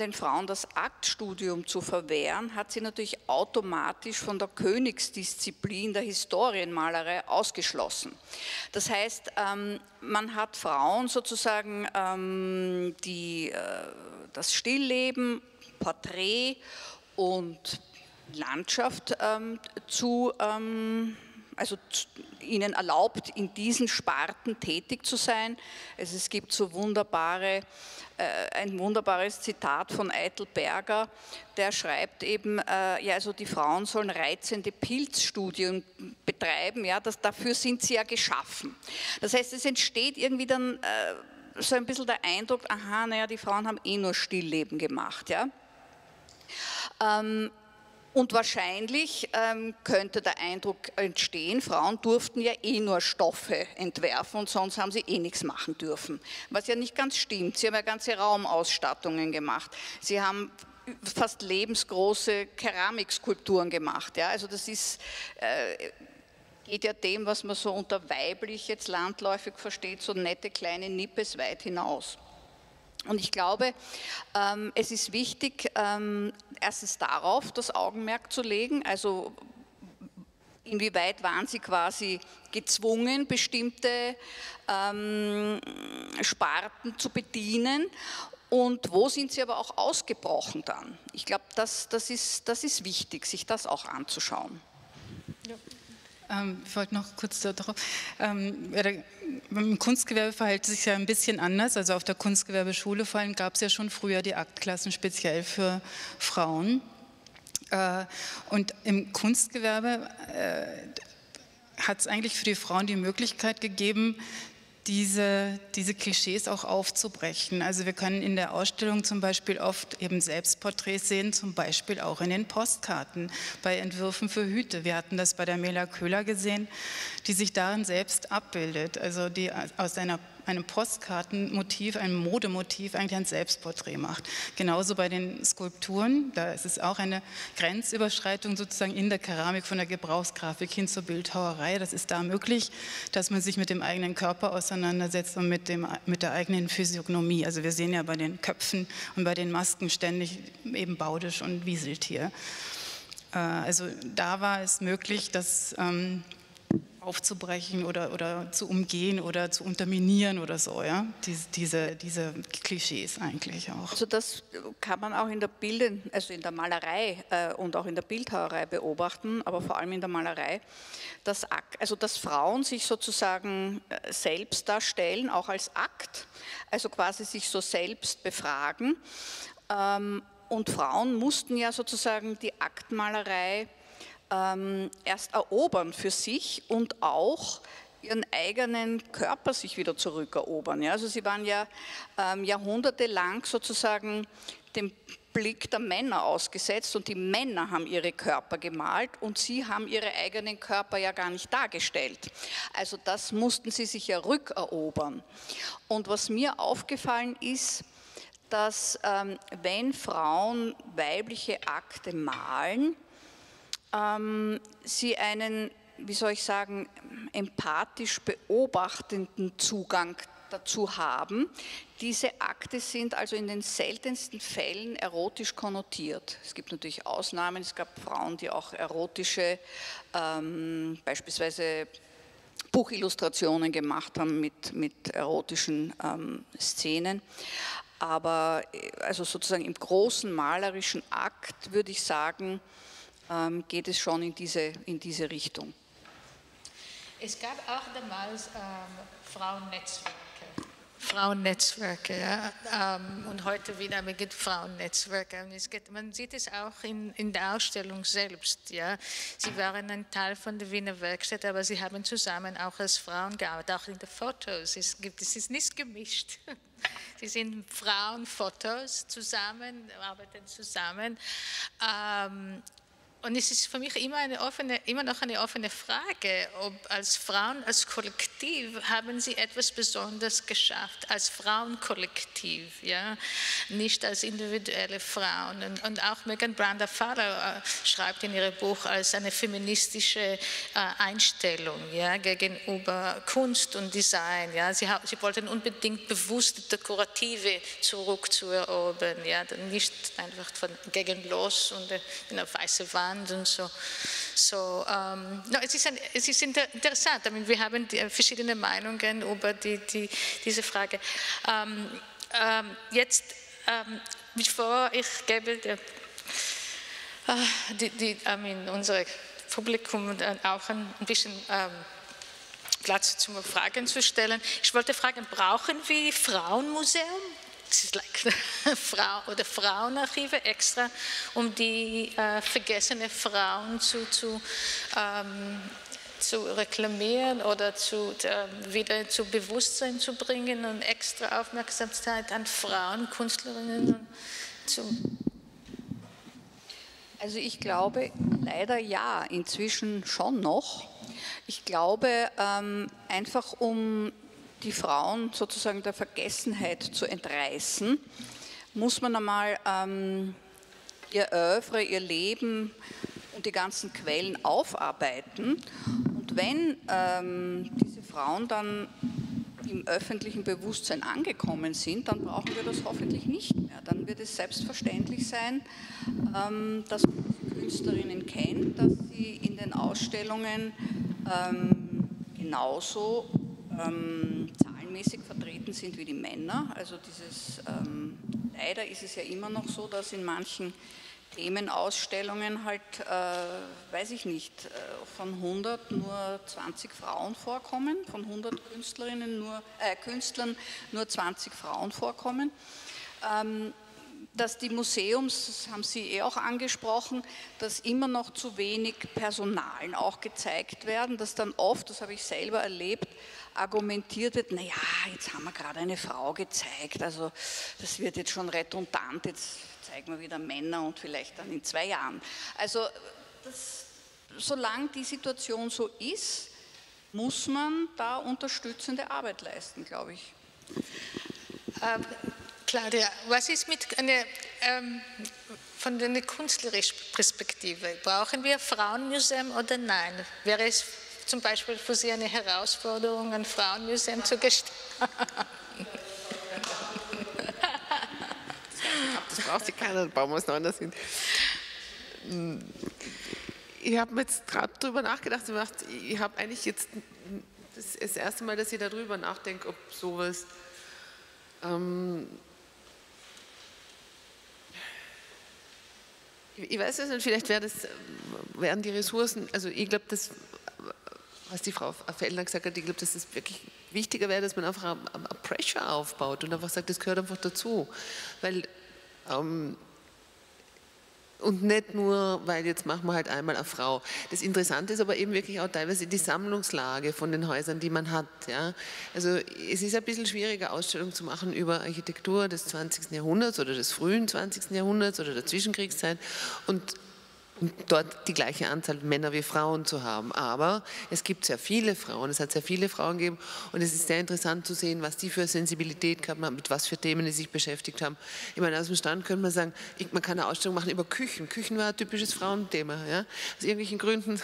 den Frauen das Aktstudium zu verwehren, hat sie natürlich automatisch von der Königsdisziplin der Historienmalerei ausgeschlossen. Das heißt, man hat Frauen sozusagen das Stillleben, Porträt und Landschaft ihnen erlaubt, in diesen Sparten tätig zu sein. Also es gibt so ein wunderbares Zitat von Eitelberger, der schreibt eben, ja, also die Frauen sollen reizende Pilzstudien betreiben, ja, dafür sind sie ja geschaffen. Das heißt, es entsteht irgendwie dann so ein bisschen der Eindruck, aha, naja, die Frauen haben eh nur Stillleben gemacht, ja. Und wahrscheinlich könnte der Eindruck entstehen, Frauen durften ja eh nur Stoffe entwerfen und sonst haben sie eh nichts machen dürfen. Was ja nicht ganz stimmt. Sie haben ja ganze Raumausstattungen gemacht. Sie haben fast lebensgroße Keramikskulpturen gemacht. Ja? Also das ist, geht ja dem, was man so unter weiblich jetzt landläufig versteht, so nette kleine Nippes weit hinaus. Und ich glaube, es ist wichtig, erstens darauf das Augenmerk zu legen, also inwieweit waren sie quasi gezwungen, bestimmte Sparten zu bedienen, und wo sind sie aber auch ausgebrochen dann. Ich glaube, das ist wichtig, sich das auch anzuschauen. Ja. Ich wollte noch kurz darauf, im Kunstgewerbe verhält es sich ja ein bisschen anders, also auf der Kunstgewerbeschule vor allem gab es ja schon früher die Aktklassen speziell für Frauen, und im Kunstgewerbe hat es eigentlich für die Frauen die Möglichkeit gegeben, diese Klischees auch aufzubrechen. Also wir können in der Ausstellung zum Beispiel oft eben Selbstporträts sehen, zum Beispiel auch in den Postkarten, bei Entwürfen für Hüte. Wir hatten das bei der Mela Köhler gesehen, die sich darin selbst abbildet, also die aus einem Postkartenmotiv, einem Modemotiv eigentlich ein Selbstporträt macht. Genauso bei den Skulpturen, da ist es auch eine Grenzüberschreitung sozusagen in der Keramik von der Gebrauchsgrafik hin zur Bildhauerei. Das ist da möglich, dass man sich mit dem eigenen Körper auseinandersetzt und mit der eigenen Physiognomie. Also wir sehen ja bei den Köpfen und bei den Masken ständig eben Baudisch und Wieseltier. Also da war es möglich, dass aufzubrechen oder zu umgehen oder zu unterminieren oder so, ja? Diese Klischees eigentlich auch. Also das kann man auch in der Malerei und auch in der Bildhauerei beobachten, aber vor allem in der Malerei, dass Frauen sich sozusagen selbst darstellen, auch als Akt, also quasi sich so selbst befragen, Und Frauen mussten ja sozusagen die Aktmalerei erst erobern für sich und auch ihren eigenen Körper sich wieder zurückerobern. Ja? Also sie waren ja jahrhundertelang sozusagen dem Blick der Männer ausgesetzt und die Männer haben ihre Körper gemalt und sie haben ihre eigenen Körper ja gar nicht dargestellt. Also das mussten sie sich ja rückerobern. Und was mir aufgefallen ist, dass wenn Frauen weibliche Akte malen, sie einen, wie soll ich sagen, empathisch beobachtenden Zugang dazu haben. Diese Akte sind also in den seltensten Fällen erotisch konnotiert. Es gibt natürlich Ausnahmen, es gab Frauen, die auch erotische, beispielsweise Buchillustrationen gemacht haben mit erotischen Szenen. Aber also sozusagen im großen malerischen Akt, würde ich sagen, geht es schon in diese Richtung. Es gab auch damals Frauennetzwerke. Frauennetzwerke, ja. Und heute wieder mit Frauennetzwerke. Und es geht, man sieht es auch in der Ausstellung selbst. Ja. Sie waren ein Teil von der Wiener Werkstätte, aber sie haben zusammen auch als Frauen gearbeitet, auch in den Fotos. Es ist nicht gemischt. Sie sind Frauenfotos zusammen, arbeiten zusammen. Und es ist für mich immer noch eine offene Frage, ob als Frauen, als Kollektiv, haben sie etwas Besonderes geschafft, als Frauenkollektiv, ja? Nicht als individuelle Frauen. Und auch Megan Branda-Farrer schreibt in ihrem Buch als eine feministische Einstellung, ja? Gegenüber Kunst und Design. Ja? Sie wollten unbedingt bewusst die Dekorative zurückzuerobern, ja? Nicht einfach gegen los und in einer weißen Wand. Und so no, es ist interessant. I mean, wir haben verschiedene Meinungen über diese Frage. Jetzt, bevor ich gebe unser Publikum auch ein bisschen Platz zum Fragen zu stellen, ich wollte fragen: Brauchen wir Frauenmuseum? Oder Frauenarchive extra, um die vergessenen Frauen zu reklamieren oder wieder zu Bewusstsein zu bringen und extra Aufmerksamkeit an Frauen, Künstlerinnen zu. Also ich glaube, leider ja, inzwischen schon noch. Ich glaube, einfach um die Frauen sozusagen der Vergessenheit zu entreißen, muss man einmal ihr Oeuvre, ihr Leben und die ganzen Quellen aufarbeiten. Und wenn diese Frauen dann im öffentlichen Bewusstsein angekommen sind, dann brauchen wir das hoffentlich nicht mehr. Dann wird es selbstverständlich sein, dass man diese Künstlerinnen kennt, dass sie in den Ausstellungen genauso zahlenmäßig vertreten sind wie die Männer. Also dieses, leider ist es ja immer noch so, dass in manchen Themenausstellungen halt, weiß ich nicht, von 100 nur 20 Frauen vorkommen, von 100 Künstlern nur 20 Frauen vorkommen. Dass die Museums, das haben Sie auch angesprochen, dass immer noch zu wenig Personalen auch gezeigt werden, dass dann oft, das habe ich selber erlebt, argumentiert wird, naja, jetzt haben wir gerade eine Frau gezeigt, also das wird jetzt schon redundant, jetzt zeigen wir wieder Männer und vielleicht dann in 2 Jahren. Also solange die Situation so ist, muss man da unterstützende Arbeit leisten, glaube ich. Claudia, was ist mit einer, von der künstlerischen Perspektive? Brauchen wir Frauenmuseum oder nein? Wäre es zum Beispiel für Sie eine Herausforderung, ein Frauenmuseum zu gestalten? Das braucht sie keiner, dann bauen wir es noch anders hin. Ich habe mir jetzt gerade darüber nachgedacht, ich habe eigentlich jetzt das erste Mal, dass ich darüber nachdenke, ob sowas... ich weiß es nicht, vielleicht wären die Ressourcen, also ich glaube, dass, was die Frau Fellner gesagt hat, ich glaube, dass es wirklich wichtiger wäre, dass man einfach ein Pressure aufbaut und einfach sagt, das gehört einfach dazu, weil Und nicht nur, weil jetzt machen wir halt einmal eine Frau. Das Interessante ist aber eben wirklich auch teilweise die Sammlungslage von den Häusern, die man hat. Ja. Also es ist ein bisschen schwieriger, Ausstellungen zu machen über Architektur des 20. Jahrhunderts oder des frühen 20. Jahrhunderts oder der Zwischenkriegszeit und dort die gleiche Anzahl Männer wie Frauen zu haben. Aber es gibt sehr viele Frauen, es hat sehr viele Frauen gegeben und es ist sehr interessant zu sehen, was die für Sensibilität gehabt haben, mit was für Themen die sich beschäftigt haben. Ich meine, aus dem Stand könnte man sagen, man kann eine Ausstellung machen über Küchen. Küchen war ein typisches Frauenthema. Ja? Aus irgendwelchen Gründen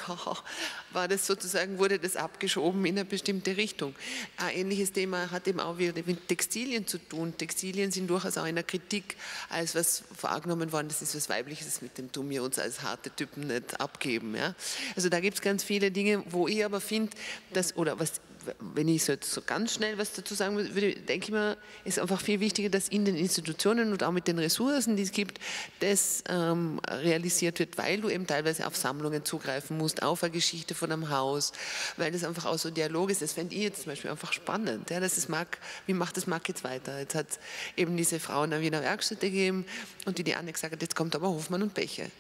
war das sozusagen, wurde das abgeschoben in eine bestimmte Richtung. Ein ähnliches Thema hat eben auch wieder mit Textilien zu tun. Textilien sind durchaus auch in der Kritik als was wahrgenommen worden, das ist was Weibliches, mit dem tun wir uns als hart Typen nicht abgeben. Ja? Also da gibt es ganz viele Dinge, wo ich aber finde, dass, oder was, wenn ich jetzt so ganz schnell was dazu sagen würde, denke ich mir, ist einfach viel wichtiger, dass in den Institutionen und auch mit den Ressourcen, die es gibt, das realisiert wird, weil du eben teilweise auf Sammlungen zugreifen musst, auf eine Geschichte von einem Haus, weil das einfach auch so ein Dialog ist. Das fände ich jetzt zum Beispiel einfach spannend. Ja? Das ist MAK, wie macht das MAK jetzt weiter? Jetzt hat es eben diese Frauen der Wiener Werkstätte gegeben und die Anne gesagt hat, jetzt kommt aber Hofmann und Peche.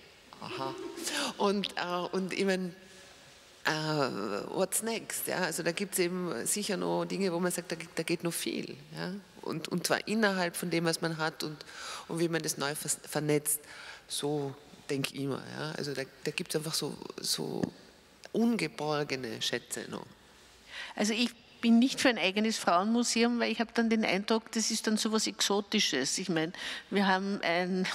Aha. Und ich meine, what's next? Ja, also da gibt es eben sicher noch Dinge, wo man sagt, da geht noch viel. Ja? Und zwar innerhalb von dem, was man hat und wie man das neu vernetzt. So denke ich immer. Ja? Also da gibt es einfach so ungeborgene Schätze noch. Also ich bin nicht für ein eigenes Frauenmuseum, weil ich habe dann den Eindruck, das ist dann so etwas Exotisches. Ich meine, wir haben ein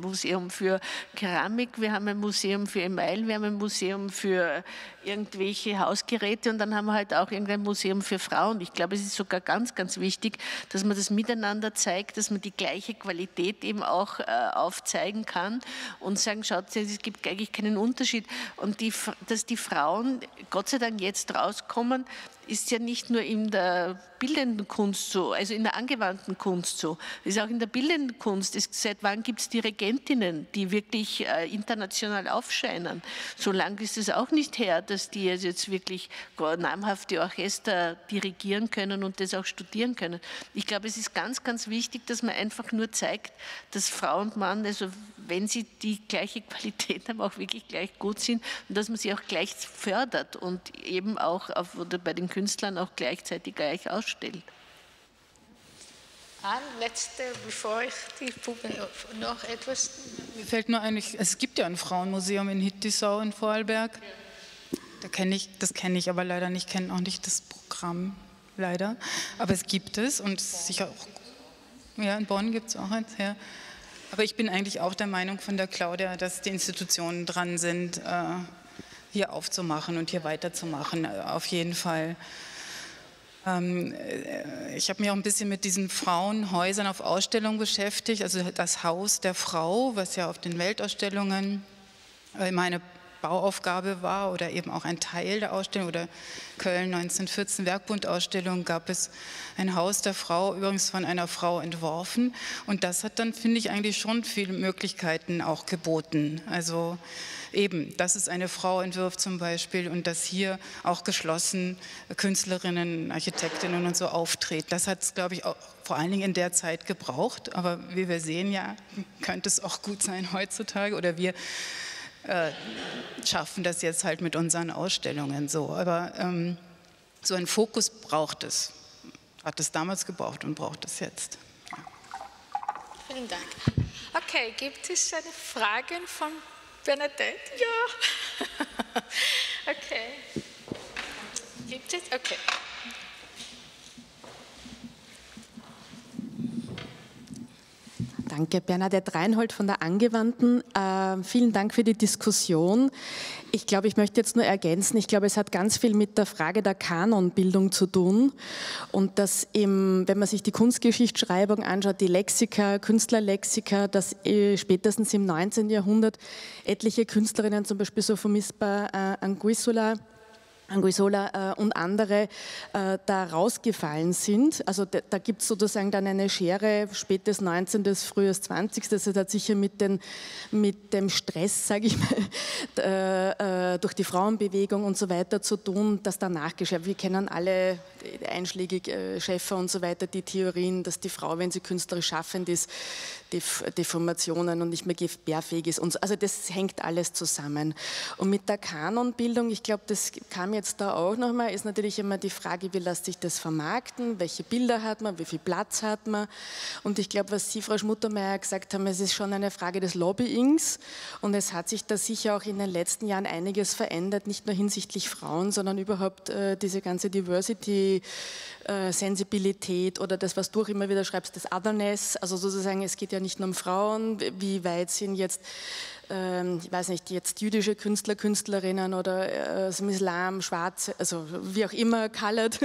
Museum für Keramik, wir haben ein Museum für Email, wir haben ein Museum für irgendwelche Hausgeräte und dann haben wir halt auch irgendein Museum für Frauen. Ich glaube, es ist sogar ganz, ganz wichtig, dass man das miteinander zeigt, dass man die gleiche Qualität eben auch aufzeigen kann und sagen, schaut, es gibt eigentlich keinen Unterschied. Und dass die Frauen Gott sei Dank jetzt rauskommen, ist ja nicht nur in der bildenden Kunst so, also in der angewandten Kunst so, ist auch in der bildenden Kunst. Seit wann gibt es Dirigentinnen, die wirklich international aufscheinen? So lange ist es auch nicht her, dass die jetzt wirklich namhafte Orchester dirigieren können und das auch studieren können. Ich glaube, es ist ganz, ganz wichtig, dass man einfach nur zeigt, dass Frau und Mann, also wenn sie die gleiche Qualität haben, auch wirklich gleich gut sind und dass man sie auch gleich fördert und eben auch oder bei den Künstlern auch gleichzeitig gleich ausstellt. Ein letzter, bevor ich die Puppe noch etwas... Mir fällt nur eigentlich, es gibt ja ein Frauenmuseum in Hittisau in Vorarlberg. Ja. Das kenne ich aber leider nicht, kenne auch nicht das Programm, leider. Aber es gibt es und sicher auch... Ja, in Bonn gibt es auch eins, ja. Aber ich bin eigentlich auch der Meinung von der Claudia, dass die Institutionen dran sind, hier aufzumachen und hier weiterzumachen, auf jeden Fall. Ich habe mich auch ein bisschen mit diesen Frauenhäusern auf Ausstellungen beschäftigt, also das Haus der Frau, was ja auf den Weltausstellungen immer eine Bauaufgabe war oder eben auch ein Teil der Ausstellung oder Köln 1914 Werkbundausstellung gab es ein Haus der Frau, übrigens von einer Frau entworfen und das hat dann, finde ich, eigentlich schon viele Möglichkeiten auch geboten, also eben, dass es eine Frau entwirft zum Beispiel und dass hier auch geschlossen Künstlerinnen, Architektinnen und so auftreten, das hat es, glaube ich, auch vor allen Dingen in der Zeit gebraucht, aber wie wir sehen, ja, könnte es auch gut sein heutzutage oder wir schaffen das jetzt halt mit unseren Ausstellungen so. Aber so einen Fokus braucht es. Hat es damals gebraucht und braucht es jetzt. Ja. Vielen Dank. Okay, gibt es eine Frage von Bernadette? Ja. Okay. Gibt es? Okay. Danke, Bernadette Reinhold von der Angewandten. Vielen Dank für die Diskussion. Ich glaube, ich möchte jetzt nur ergänzen, ich glaube, es hat ganz viel mit der Frage der Kanonbildung zu tun und dass, wenn man sich die Kunstgeschichtsschreibung anschaut, die Lexika, Künstlerlexika, dass spätestens im 19. Jahrhundert etliche Künstlerinnen, zum Beispiel so von Miss Anguissula, Anguissola und andere da rausgefallen sind. Also da gibt es sozusagen dann eine Schere, spätes 19., frühes 20. Das hat sicher mit dem Stress, sage ich mal, durch die Frauenbewegung und so weiter zu tun, dass danach geschärft. Wir kennen alle einschlägig Schäffer und so weiter, die Theorien, dass die Frau, wenn sie künstlerisch schaffend ist, Deformationen und nicht mehr gebärfähig ist. Und so. Also das hängt alles zusammen. Und mit der Kanonbildung, ich glaube, das kam jetzt da auch nochmal, ist natürlich immer die Frage, wie lässt sich das vermarkten, welche Bilder hat man, wie viel Platz hat man, und ich glaube, was Sie, Frau Schmuttermeier, gesagt haben, es ist schon eine Frage des Lobbyings, und es hat sich da sicher auch in den letzten Jahren einiges verändert, nicht nur hinsichtlich Frauen, sondern überhaupt diese ganze Diversity-Sensibilität oder das, was du auch immer wieder schreibst, das Otherness, also sozusagen, es geht ja nicht nur um Frauen, wie weit sind jetzt, ich weiß nicht, jetzt jüdische Künstler, Künstlerinnen oder aus dem Islam, Schwarze, also wie auch immer, Colored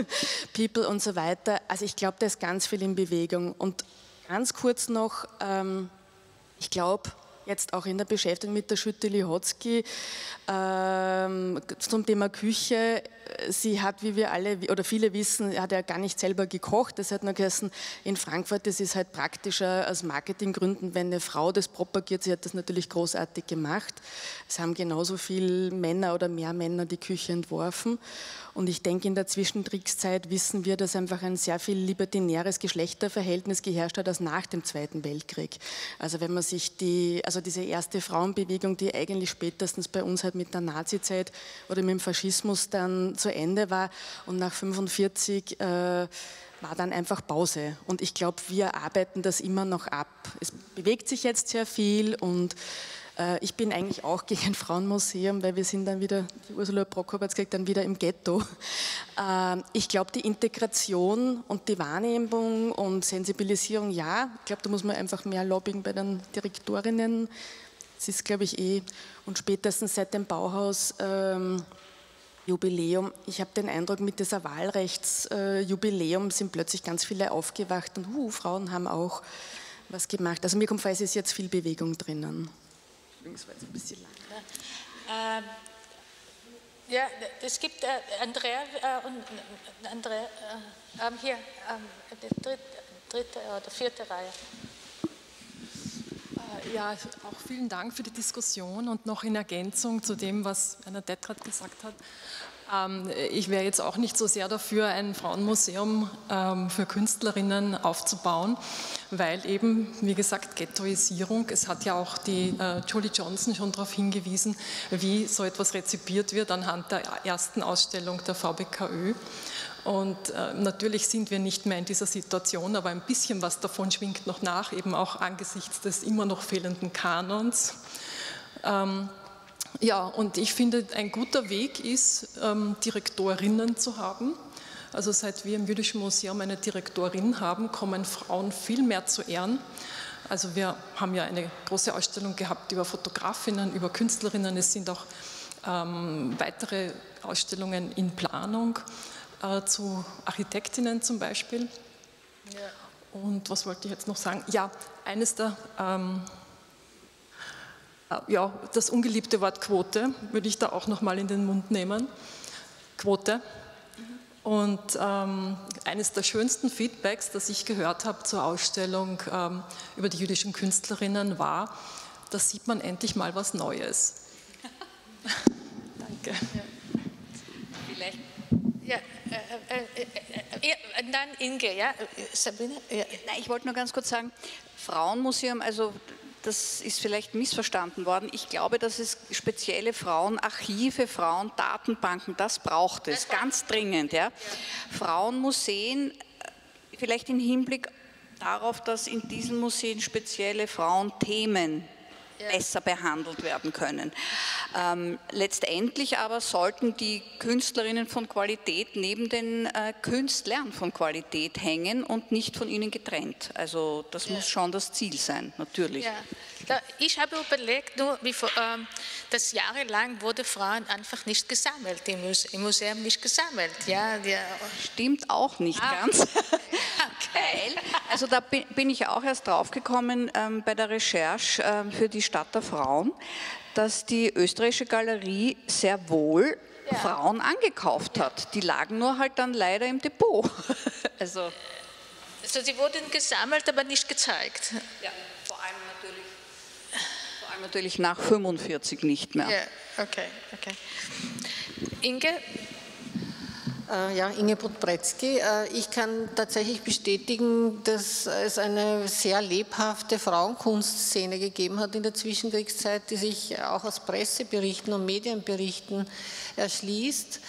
People und so weiter. Also ich glaube, da ist ganz viel in Bewegung. Und ganz kurz noch, ich glaube, jetzt auch in der Beschäftigung mit der Schütte-Lihotzky zum Thema Küche. Sie hat, wie wir alle oder viele wissen, hat ja gar nicht selber gekocht. Das hat nur geheißen, in Frankfurt, das ist halt praktischer aus Marketinggründen, wenn eine Frau das propagiert. Sie hat das natürlich großartig gemacht. Es haben genauso viele Männer oder mehr Männer die Küche entworfen. Und ich denke, in der Zwischenkriegszeit wissen wir, dass einfach ein sehr viel libertinäres Geschlechterverhältnis geherrscht hat als nach dem Zweiten Weltkrieg. Also wenn man sich diese erste Frauenbewegung, die eigentlich spätestens bei uns halt mit der Nazizeit oder mit dem Faschismus dann zu Ende war, und nach 1945 war dann einfach Pause, und ich glaube, wir arbeiten das immer noch ab. Es bewegt sich jetzt sehr viel, und ich bin eigentlich auch gegen ein Frauenmuseum, weil wir sind dann wieder, die Ursula Brockhoff hat es gesagt, dann wieder im Ghetto. Ich glaube, die Integration und die Wahrnehmung und Sensibilisierung, ja, ich glaube, da muss man einfach mehr Lobbying bei den Direktorinnen. Das ist, glaube ich, und spätestens seit dem Bauhaus Jubiläum. Ich habe den Eindruck, mit dieser Wahlrechtsjubiläum sind plötzlich ganz viele aufgewacht und Frauen haben auch was gemacht. Also mir kommt vor, es ist jetzt viel Bewegung drinnen. Das war jetzt ein bisschen lang. Ja, es gibt Andrea und Andrea hier, die dritte oder vierte Reihe. Ja, auch vielen Dank für die Diskussion, und noch in Ergänzung zu dem, was Bernadette gerade gesagt hat. Ich wäre jetzt auch nicht so sehr dafür, ein Frauenmuseum für Künstlerinnen aufzubauen, weil eben, wie gesagt, Ghettoisierung, es hat ja auch die Julie Johnson schon darauf hingewiesen, wie so etwas rezipiert wird anhand der ersten Ausstellung der VBKÖ. Und natürlich sind wir nicht mehr in dieser Situation, aber ein bisschen was davon schwingt noch nach, eben auch angesichts des immer noch fehlenden Kanons. Ja, und ich finde, ein guter Weg ist, Direktorinnen zu haben. Also seit wir im Jüdischen Museum eine Direktorin haben, kommen Frauen viel mehr zu Ehren. Also wir haben ja eine große Ausstellung gehabt über Fotografinnen, über Künstlerinnen. Es sind auch weitere Ausstellungen in Planung. Zu Architektinnen zum Beispiel. Ja. Und was wollte ich jetzt noch sagen? Ja, eines der, ja, das ungeliebte Wort Quote würde ich da auch noch mal in den Mund nehmen. Quote. Und eines der schönsten Feedbacks, das ich gehört habe zur Ausstellung über die jüdischen Künstlerinnen, war, da sieht man endlich mal was Neues. Danke. Ja. Vielleicht. Ja, dann Inge, ja, Sabine? Ja. Nein, ich wollte nur ganz kurz sagen, Frauenmuseum, also das ist vielleicht missverstanden worden. Ich glaube, dass es spezielle Frauenarchive, Frauendatenbanken, das braucht es, ganz dringend. Ja. Frauenmuseen, vielleicht im Hinblick darauf, dass in diesen Museen spezielle Frauenthemen besser behandelt werden können. Letztendlich aber sollten die Künstlerinnen von Qualität neben den Künstlern von Qualität hängen und nicht von ihnen getrennt. Also das muss schon das Ziel sein, natürlich. Ja. Ich habe überlegt, nur, dass jahrelang wurde Frauen einfach nicht gesammelt, im Museum nicht gesammelt. Ja, stimmt auch nicht ganz. Okay. Also da bin ich auch erst drauf gekommen bei der Recherche für die Stadt der Frauen, dass die österreichische Galerie sehr wohl Frauen angekauft hat. Die lagen nur halt dann leider im Depot. Also sie wurden gesammelt, aber nicht gezeigt. Ja, vor allem natürlich nach 45 nicht mehr. Ja, okay. Inge? Ja, Inge Budbrezki. Ich kann tatsächlich bestätigen, dass es eine sehr lebhafte Frauenkunstszene gegeben hat in der Zwischenkriegszeit, die sich auch aus Presseberichten und Medienberichten erschließt.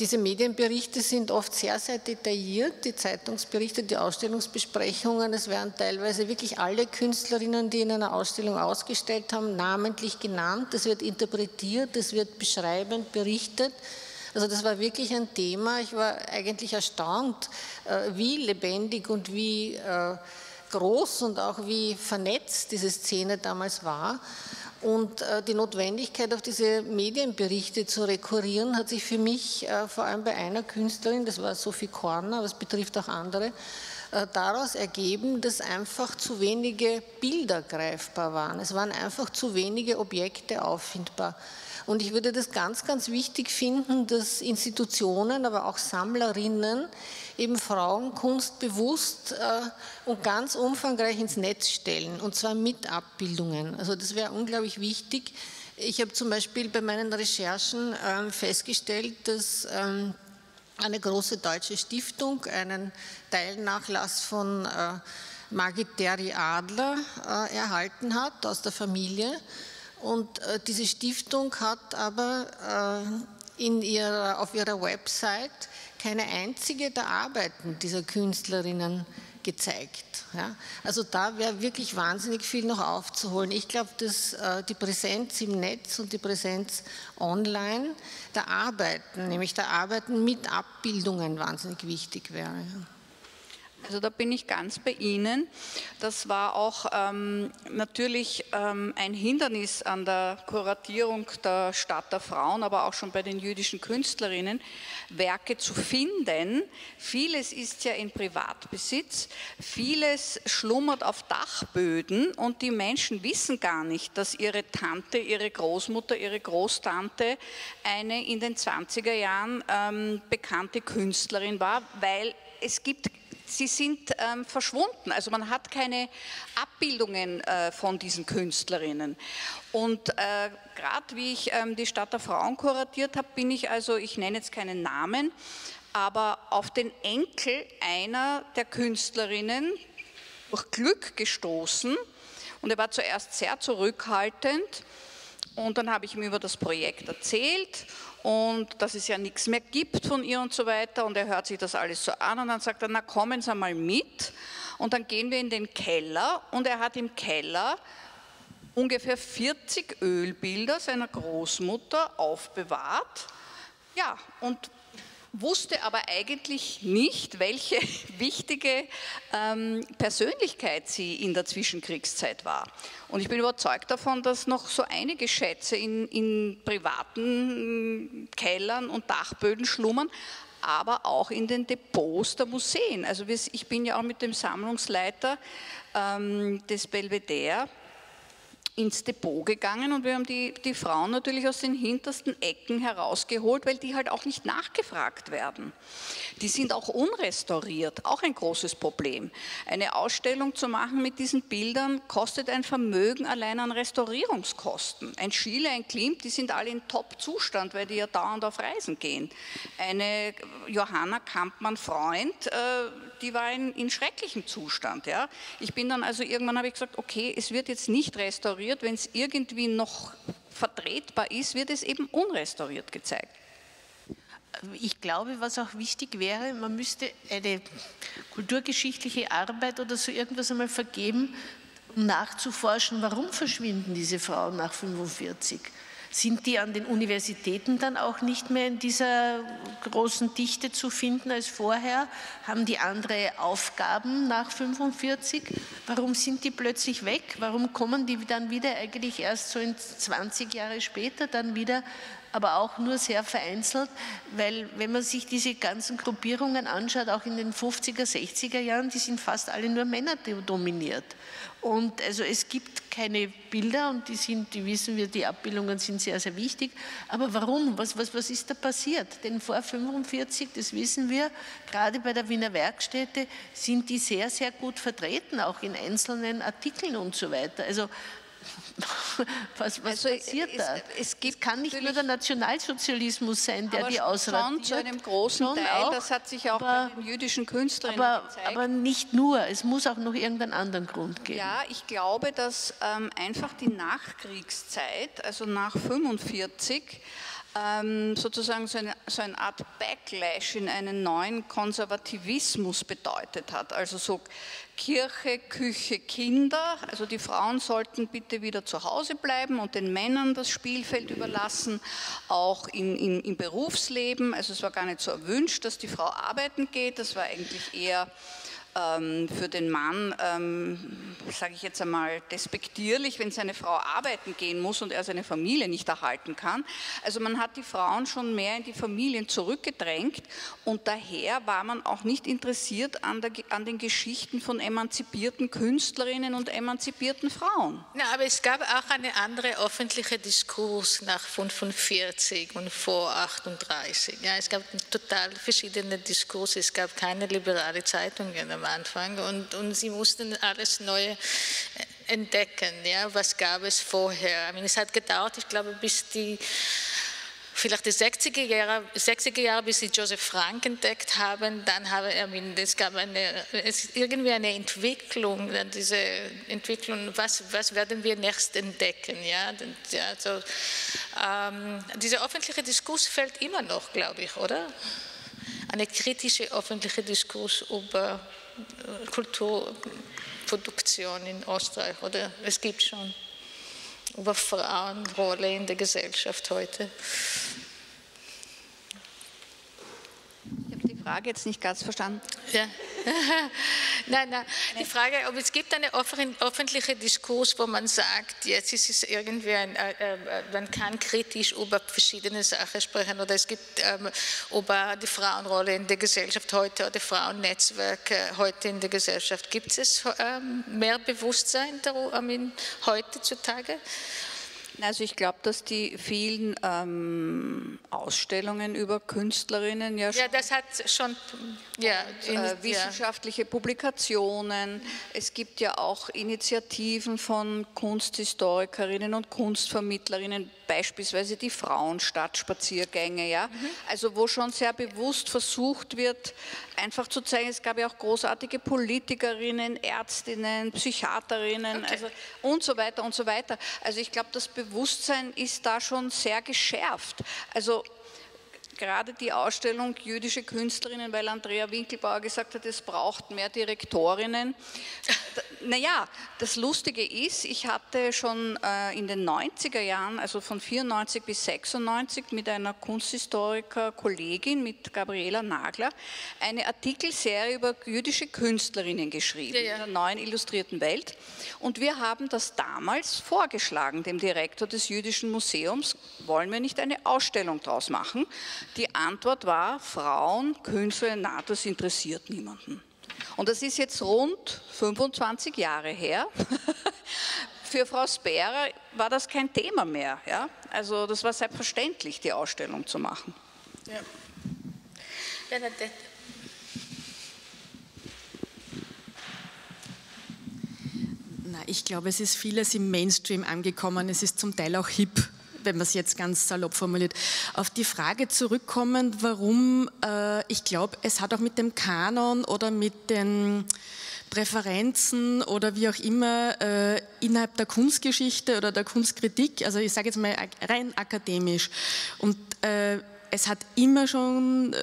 Diese Medienberichte sind oft sehr, sehr detailliert, die Zeitungsberichte, die Ausstellungsbesprechungen, es werden teilweise wirklich alle Künstlerinnen, die in einer Ausstellung ausgestellt haben, namentlich genannt, es wird interpretiert, es wird beschreibend berichtet. Also das war wirklich ein Thema, ich war eigentlich erstaunt, wie lebendig und wie groß und auch wie vernetzt diese Szene damals war. Und die Notwendigkeit, auf diese Medienberichte zu rekurrieren, hat sich für mich vor allem bei einer Künstlerin, das war Sophie Korner, aber es betrifft auch andere, daraus ergeben, dass einfach zu wenige Bilder greifbar waren. Es waren einfach zu wenige Objekte auffindbar. Und ich würde das ganz, ganz wichtig finden, dass Institutionen, aber auch Sammlerinnen eben Frauenkunst bewusst und ganz umfangreich ins Netz stellen, und zwar mit Abbildungen. Also das wäre unglaublich wichtig. Ich habe zum Beispiel bei meinen Recherchen festgestellt, dass eine große deutsche Stiftung einen Teilnachlass von Margit Terry Adler erhalten hat aus der Familie. Und diese Stiftung hat aber auf ihrer Website keine einzige der Arbeiten dieser Künstlerinnen gezeigt. Ja? Also da wäre wirklich wahnsinnig viel noch aufzuholen. Ich glaube, dass die Präsenz im Netz und die Präsenz online der Arbeiten, nämlich der Arbeiten mit Abbildungen, wahnsinnig wichtig wäre. Ja. Also da bin ich ganz bei Ihnen. Das war auch natürlich ein Hindernis an der Kuratierung der Stadt der Frauen, aber auch schon bei den jüdischen Künstlerinnen, Werke zu finden. Vieles ist ja in Privatbesitz, vieles schlummert auf Dachböden und die Menschen wissen gar nicht, dass ihre Tante, ihre Großmutter, ihre Großtante eine in den 20er Jahren bekannte Künstlerin war, weil es gibt... Sie sind verschwunden, also man hat keine Abbildungen von diesen Künstlerinnen. Und gerade wie ich die Stadt der Frauen kuratiert habe, bin ich also, ich nenne jetzt keinen Namen, aber auf den Enkel einer der Künstlerinnen durch Glück gestoßen. Und er war zuerst sehr zurückhaltend und dann habe ich ihm über das Projekt erzählt. Und dass es ja nichts mehr gibt von ihr und so weiter. Und er hört sich das alles so an und dann sagt er, na kommen Sie mal mit. Und dann gehen wir in den Keller und er hat im Keller ungefähr 40 Ölbilder seiner Großmutter aufbewahrt. Ja, und wusste aber eigentlich nicht, welche wichtige Persönlichkeit sie in der Zwischenkriegszeit war. Und ich bin überzeugt davon, dass noch so einige Schätze in privaten Kellern und Dachböden schlummern, aber auch in den Depots der Museen. Also ich bin ja auch mit dem Sammlungsleiter des Belvedere ins Depot gegangen und wir haben die Frauen natürlich aus den hintersten Ecken herausgeholt, weil die halt auch nicht nachgefragt werden. Die sind auch unrestauriert, auch ein großes Problem. Eine Ausstellung zu machen mit diesen Bildern kostet ein Vermögen allein an Restaurierungskosten. Ein Schiele, ein Klimt, die sind alle in Top-Zustand, weil die ja dauernd auf Reisen gehen. Eine Johanna Kampmann-Freund, die war in schrecklichem Zustand. Ja. Ich bin dann also irgendwann, habe ich gesagt, okay, es wird jetzt nicht restauriert, wenn es irgendwie noch vertretbar ist, wird es eben unrestauriert gezeigt. Ich glaube, was auch wichtig wäre, man müsste eine kulturgeschichtliche Arbeit oder so irgendwas einmal vergeben, um nachzuforschen, warum verschwinden diese Frauen nach 45? Sind die an den Universitäten dann auch nicht mehr in dieser großen Dichte zu finden als vorher? Haben die andere Aufgaben nach 45? Warum sind die plötzlich weg? Warum kommen die dann wieder eigentlich erst so in 20 Jahre später dann wieder aber auch nur sehr vereinzelt, weil wenn man sich diese ganzen Gruppierungen anschaut, auch in den 50er, 60er Jahren, die sind fast alle nur Männer dominiert. Und also es gibt keine Bilder und die wissen wir, die Abbildungen sind sehr, sehr wichtig. Aber warum? Was ist da passiert? Denn vor 1945, das wissen wir, gerade bei der Wiener Werkstätte sind die sehr, sehr gut vertreten, auch in einzelnen Artikeln und so weiter. Also was passiert da? Es kann nicht nur der Nationalsozialismus sein, der die ausradiert. Schon zu einem großen Teil, das hat sich auch bei den jüdischen Künstlerinnen gezeigt. Aber nicht nur, es muss auch noch irgendeinen anderen Grund geben. Ja, ich glaube, dass einfach die Nachkriegszeit, also nach 1945, sozusagen so eine Art Backlash in einen neuen Konservativismus bedeutet hat. Also so Kirche, Küche, Kinder, also die Frauen sollten bitte wieder zu Hause bleiben und den Männern das Spielfeld überlassen, auch im Berufsleben. Also es war gar nicht so erwünscht, dass die Frau arbeiten geht, das war eigentlich eher für den Mann, sage ich jetzt einmal, despektierlich, wenn seine Frau arbeiten gehen muss und er seine Familie nicht erhalten kann. Also man hat die Frauen schon mehr in die Familien zurückgedrängt und daher war man auch nicht interessiert an den Geschichten von emanzipierten Künstlerinnen und emanzipierten Frauen. Na, aber es gab auch eine andere öffentliche Diskurs nach 1945 und vor 1938. Ja, es gab total verschiedene Diskurse, es gab keine liberale Zeitungen am Anfang und sie mussten alles Neue entdecken, ja, was gab es vorher. Ich meine, es hat gedauert, ich glaube, bis vielleicht die 60er Jahre, bis sie Joseph Frank entdeckt haben, dann habe es gab irgendwie eine Entwicklung, diese Entwicklung, was werden wir nächst entdecken, ja, also, dieser öffentliche Diskurs fällt immer noch, glaube ich, oder? Eine kritische öffentliche Diskurs über Kulturproduktion in Österreich, oder? Es gibt schon über Frauenrolle in der Gesellschaft heute. Ich habe die Frage jetzt nicht ganz verstanden. Ja. Nein, die Frage, ob es gibt einen öffentlichen Diskurs, wo man sagt, jetzt ist es irgendwie, man kann kritisch über verschiedene Sachen sprechen oder es gibt über die Frauenrolle in der Gesellschaft heute oder Frauennetzwerke heute in der Gesellschaft. Gibt es mehr Bewusstsein darum heutzutage? Also ich glaube, dass die vielen Ausstellungen über Künstlerinnen ja schon, ja, das hat schon ja, wissenschaftliche Publikationen. Es gibt ja auch Initiativen von Kunsthistorikerinnen und Kunstvermittlerinnen, beispielsweise die Frauenstadtspaziergänge, ja? Also wo schon sehr bewusst versucht wird, einfach zu zeigen, es gab ja auch großartige Politikerinnen, Ärztinnen, Psychiaterinnen, okay, also, und so weiter und so weiter. Also ich glaube, das Bewusstsein ist da schon sehr geschärft. Also gerade die Ausstellung Jüdische Künstlerinnen, weil Andrea Winkelbauer gesagt hat, es braucht mehr Direktorinnen. Naja, das Lustige ist, ich hatte schon in den 90er Jahren, also von 94 bis 96, mit einer Kunsthistoriker-Kollegin, mit Gabriela Nagler, eine Artikelserie über jüdische Künstlerinnen geschrieben, in der Neuen Illustrierten Welt. Und wir haben das damals vorgeschlagen, dem Direktor des Jüdischen Museums, wollen wir nicht eine Ausstellung draus machen? Die Antwort war, Frauen, Künstler, na, das interessiert niemanden. Und das ist jetzt rund 25 Jahre her. Für Frau Sperer war das kein Thema mehr. Ja? Also das war selbstverständlich, die Ausstellung zu machen. Ja. Na, ich glaube, es ist vieles im Mainstream angekommen. Es ist zum Teil auch hip, wenn man es jetzt ganz salopp formuliert. Auf die Frage zurückkommend, warum, ich glaube, es hat auch mit dem Kanon oder mit den Präferenzen oder wie auch immer innerhalb der Kunstgeschichte oder der Kunstkritik, also ich sage jetzt mal rein akademisch, und es hat immer schon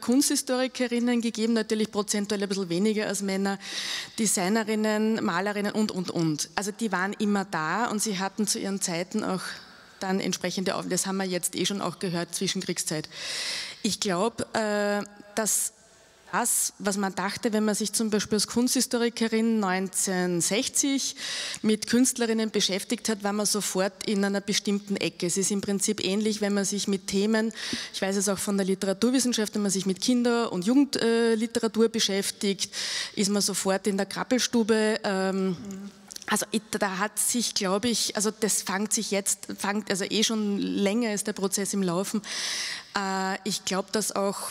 Kunsthistorikerinnen gegeben, natürlich prozentuell ein bisschen weniger als Männer, Designerinnen, Malerinnen und. Also die waren immer da und sie hatten zu ihren Zeiten auch dann entsprechende Aufnahmen. Das haben wir jetzt eh schon auch gehört, Zwischenkriegszeit. Ich glaube, dass das, was man dachte, wenn man sich zum Beispiel als Kunsthistorikerin 1960 mit Künstlerinnen beschäftigt hat, war man sofort in einer bestimmten Ecke. Es ist im Prinzip ähnlich, wenn man sich mit Themen, ich weiß es auch von der Literaturwissenschaft, wenn man sich mit Kinder- und Jugendliteratur beschäftigt, ist man sofort in der Krabbelstube. Also da hat sich, glaube ich, also das fängt also eh schon länger ist der Prozess im Laufen. Ich glaube, dass auch,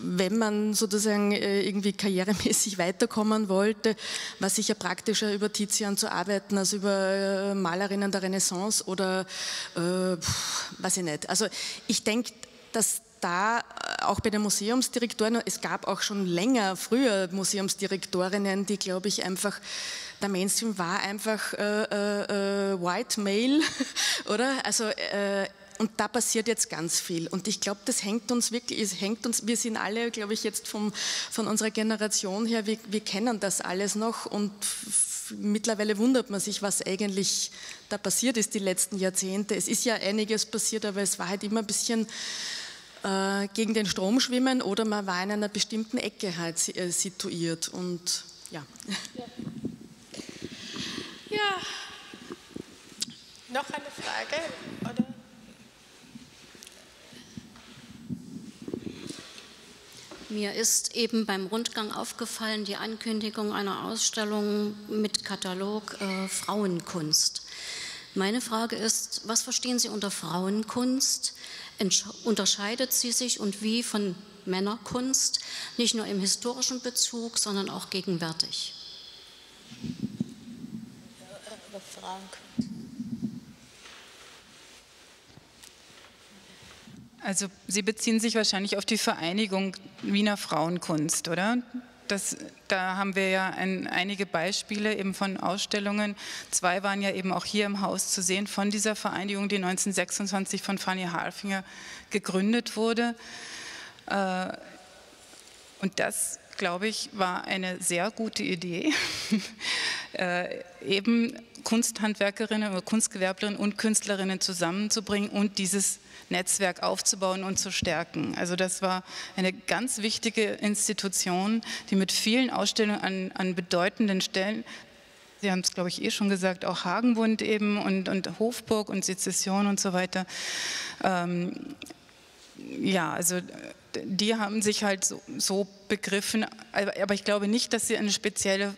wenn man sozusagen irgendwie karrieremäßig weiterkommen wollte, war sicher praktischer, über Tizian zu arbeiten, als über Malerinnen der Renaissance oder, weiß ich nicht. Also ich denke, dass da auch bei den Museumsdirektoren, es gab auch schon länger früher Museumsdirektorinnen, die, glaube ich, einfach, der Mainstream war einfach White Male, oder? Also, und da passiert jetzt ganz viel. Und ich glaube, das hängt uns wirklich, wir sind alle, glaube ich, jetzt von unserer Generation her, wir kennen das alles noch und mittlerweile wundert man sich, was eigentlich da passiert ist die letzten Jahrzehnte. Es ist ja einiges passiert, aber es war halt immer ein bisschen gegen den Strom schwimmen oder man war in einer bestimmten Ecke halt situiert und ja. Ja. Noch eine Frage, oder? Mir ist eben beim Rundgang aufgefallen, die Ankündigung einer Ausstellung mit Katalog Frauenkunst. Meine Frage ist, was verstehen Sie unter Frauenkunst? Unterscheidet sie sich und wie von Männerkunst, nicht nur im historischen Bezug, sondern auch gegenwärtig? Also Sie beziehen sich wahrscheinlich auf die Vereinigung Wiener Frauenkunst, oder? Da haben wir ja einige Beispiele eben von Ausstellungen. Zwei waren ja eben auch hier im Haus zu sehen von dieser Vereinigung, die 1926 von Fanny Harfinger gegründet wurde. Und das, glaube ich, war eine sehr gute Idee, eben Kunsthandwerkerinnen oder Kunstgewerblerinnen und Künstlerinnen zusammenzubringen und dieses Netzwerk aufzubauen und zu stärken. Also das war eine ganz wichtige Institution, die mit vielen Ausstellungen an bedeutenden Stellen, Sie haben es, glaube ich, eh schon gesagt, auch Hagenbund eben und Hofburg und Sezession und so weiter. Ja, also die haben sich halt so begriffen, aber ich glaube nicht, dass sie eine spezielle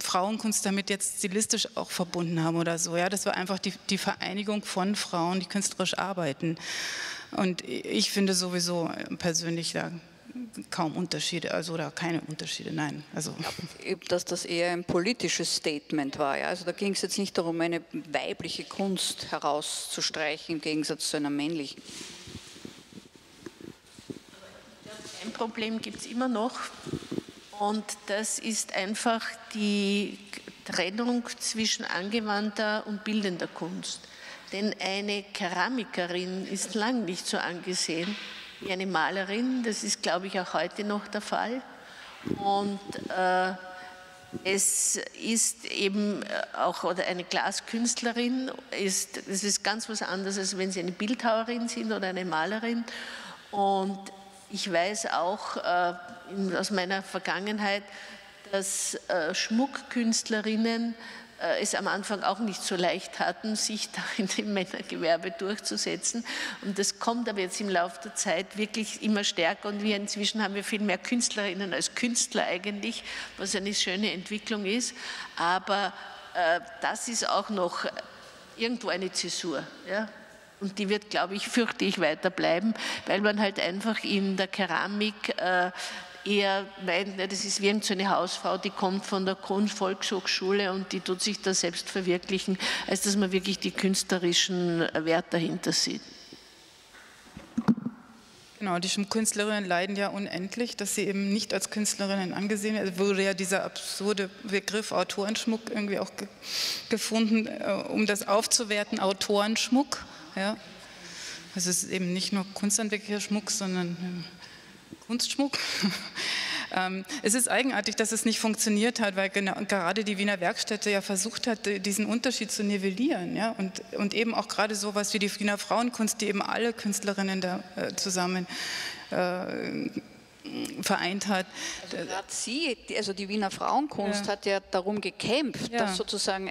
Frauenkunst damit jetzt stilistisch auch verbunden haben oder so. Ja, das war einfach die Vereinigung von Frauen, die künstlerisch arbeiten. Und ich finde sowieso persönlich da kaum Unterschiede, also oder keine Unterschiede, nein. Also. Ja, dass das eher ein politisches Statement war. Ja? Also da ging es jetzt nicht darum, eine weibliche Kunst herauszustreichen, im Gegensatz zu einer männlichen. Ein Problem gibt es immer noch und das ist einfach die Trennung zwischen angewandter und bildender Kunst. Denn eine Keramikerin ist lang nicht so angesehen wie eine Malerin, das ist, glaube ich, auch heute noch der Fall. Und es ist eben auch, oder eine Glaskünstlerin, das ist ganz was anderes, als wenn Sie eine Bildhauerin sind oder eine Malerin. Und ich weiß auch aus meiner Vergangenheit, dass Schmuckkünstlerinnen es am Anfang auch nicht so leicht hatten, sich da in dem Männergewerbe durchzusetzen. Und das kommt aber jetzt im Laufe der Zeit wirklich immer stärker. Und wir inzwischen haben viel mehr Künstlerinnen als Künstler eigentlich, was eine schöne Entwicklung ist. Aber das ist auch noch irgendwo eine Zäsur, ja? Und die wird, glaube ich, fürchte ich, weiter bleiben, weil man halt einfach in der Keramik eher meint, das ist wie so eine Hausfrau, die kommt von der Grundvolkshochschule und die tut sich da selbst verwirklichen, als dass man wirklich die künstlerischen Werte dahinter sieht. Genau, die Künstlerinnen leiden ja unendlich, dass sie eben nicht als Künstlerinnen angesehen werden. Es wurde ja dieser absurde Begriff Autorenschmuck irgendwie auch gefunden, um das aufzuwerten, Autorenschmuck. Ja, also es ist eben nicht nur kunsthandwerklicher Schmuck, sondern Kunstschmuck. Es ist eigenartig, dass es nicht funktioniert hat, weil gerade die Wiener Werkstätte ja versucht hat, diesen Unterschied zu nivellieren. Ja? Und eben auch gerade so etwas wie die Wiener Frauenkunst, die eben alle Künstlerinnen da zusammen vereint hat. Also gerade sie, also die Wiener Frauenkunst, hat ja darum gekämpft, dass sozusagen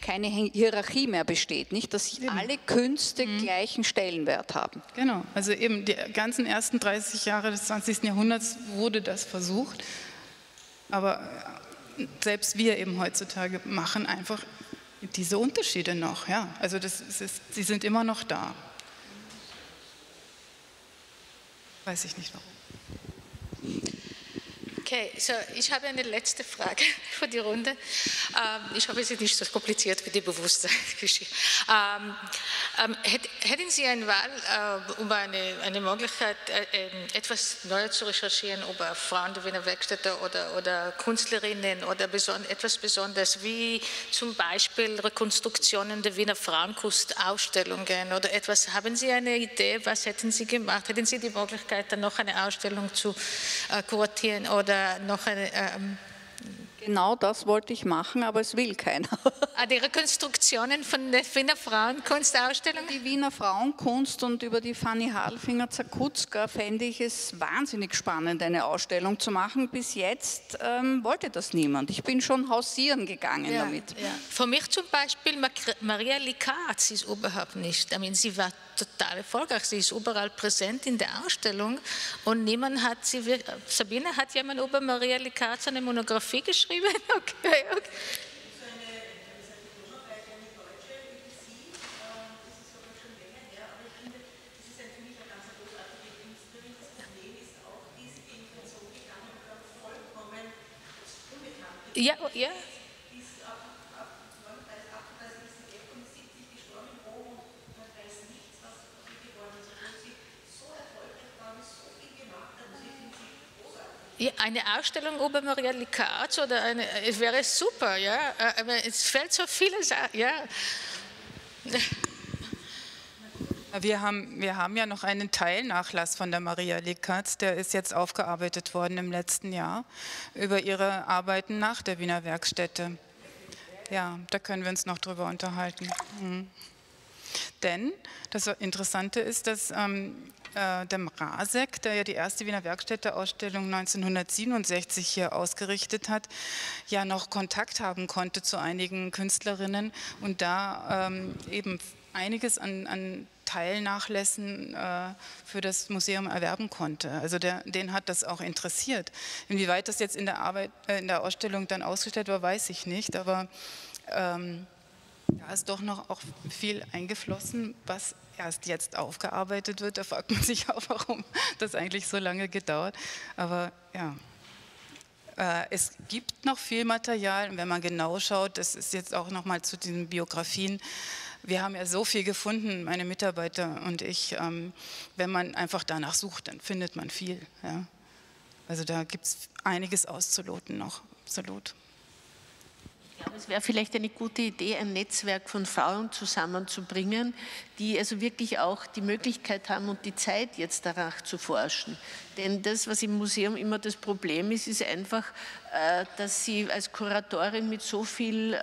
keine Hierarchie mehr besteht, nicht, dass alle Künste gleichen Stellenwert haben. Genau, also eben die ganzen ersten 30 Jahre des 20. Jahrhunderts wurde das versucht, aber selbst wir eben heutzutage machen einfach diese Unterschiede noch, also sie sind immer noch da. Weiß ich nicht warum. Okay, so ich habe eine letzte Frage für die Runde. Ich hoffe, es ist nicht so kompliziert wie die Bewusstseinsgeschichte. Hätten Sie eine Wahl über eine Möglichkeit, etwas Neues zu recherchieren über Frauen der Wiener Werkstätte oder Künstlerinnen oder etwas Besonderes, wie zum Beispiel Rekonstruktionen der Wiener Frauenkunstausstellungen oder etwas? Haben Sie eine Idee, was hätten Sie gemacht? Hätten Sie die Möglichkeit, dann noch eine Ausstellung zu kuratieren oder noch eine... Genau das wollte ich machen, aber es will keiner. Die Rekonstruktionen von der Wiener Frauenkunstausstellung? Die Wiener Frauenkunst und über die Fanny Harlfinger-Zakutzka fände ich es wahnsinnig spannend, eine Ausstellung zu machen. Bis jetzt wollte das niemand. Ich bin schon hausieren gegangen damit. Ja. Für mich zum Beispiel Maria Likatz ist überhaupt nicht. Ich meine, sie war total erfolgreich. Sie ist überall präsent in der Ausstellung und niemand hat sie... Sabine, hat jemand über Maria Likatz eine Monographie geschrieben? Okay. Ja. Eine Ausstellung über Maria Likatz oder es wäre super, aber es fällt so viele Sachen, Wir haben ja noch einen Teilnachlass von der Maria Likatz, der ist jetzt aufgearbeitet worden im letzten Jahr über ihre Arbeiten nach der Wiener Werkstätte. Ja, da können wir uns noch drüber unterhalten. Denn das Interessante ist, dass der Mrazek, der ja die erste Wiener Werkstätte-Ausstellung 1967 hier ausgerichtet hat, ja noch Kontakt haben konnte zu einigen Künstlerinnen und da eben einiges an Teilnachlässen für das Museum erwerben konnte. Also den hat das auch interessiert. Inwieweit das jetzt in der Ausstellung dann ausgestellt war, weiß ich nicht, aber da ist doch noch auch viel eingeflossen, was erst jetzt aufgearbeitet wird. Da fragt man sich auch, warum das eigentlich so lange gedauert. Aber ja, es gibt noch viel Material. Und wenn man genau schaut, das ist jetzt auch nochmal zu diesen Biografien. Wir haben ja so viel gefunden, meine Mitarbeiter und ich. Wenn man einfach danach sucht, dann findet man viel. Ja. Also da gibt es einiges auszuloten noch, absolut. Ich glaube, es wäre vielleicht eine gute Idee, ein Netzwerk von Frauen zusammenzubringen, die also wirklich auch die Möglichkeit haben und die Zeit jetzt danach zu forschen. Denn das, was im Museum immer das Problem ist, ist einfach, dass sie als Kuratorin mit so vielen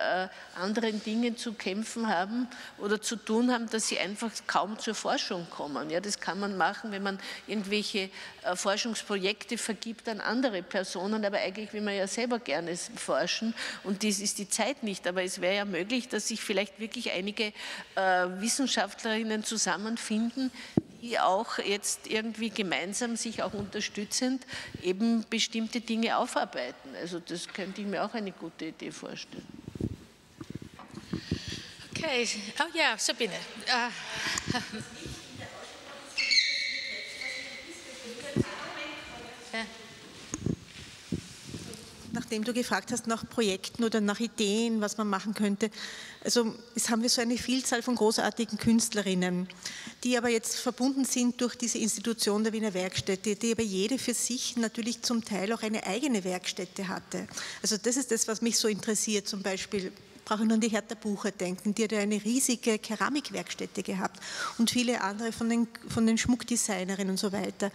anderen Dingen zu kämpfen haben oder zu tun haben, dass sie einfach kaum zur Forschung kommen. Ja, das kann man machen, wenn man irgendwelche Forschungsprojekte vergibt an andere Personen, aber eigentlich will man ja selber gerne forschen und das ist die Zeit nicht. Aber es wäre ja möglich, dass sich vielleicht wirklich einige Wissenschaftlerinnen zusammenfinden, die auch jetzt irgendwie gemeinsam sich auch unterstützend eben bestimmte Dinge aufarbeiten. Also das könnte ich mir auch eine gute Idee vorstellen. Okay, oh ja, Sabine. Nachdem du gefragt hast nach Projekten oder nach Ideen, was man machen könnte, also jetzt haben wir so eine Vielzahl von großartigen Künstlerinnen, die aber jetzt verbunden sind durch diese Institution der Wiener Werkstätte, die aber jede für sich natürlich zum Teil auch eine eigene Werkstätte hatte. Also das ist das, was mich so interessiert, zum Beispiel... Ich brauche nur an die Hertha Bucher denken, die hat ja eine riesige Keramikwerkstätte gehabt und viele andere von den Schmuckdesignerinnen und so weiter.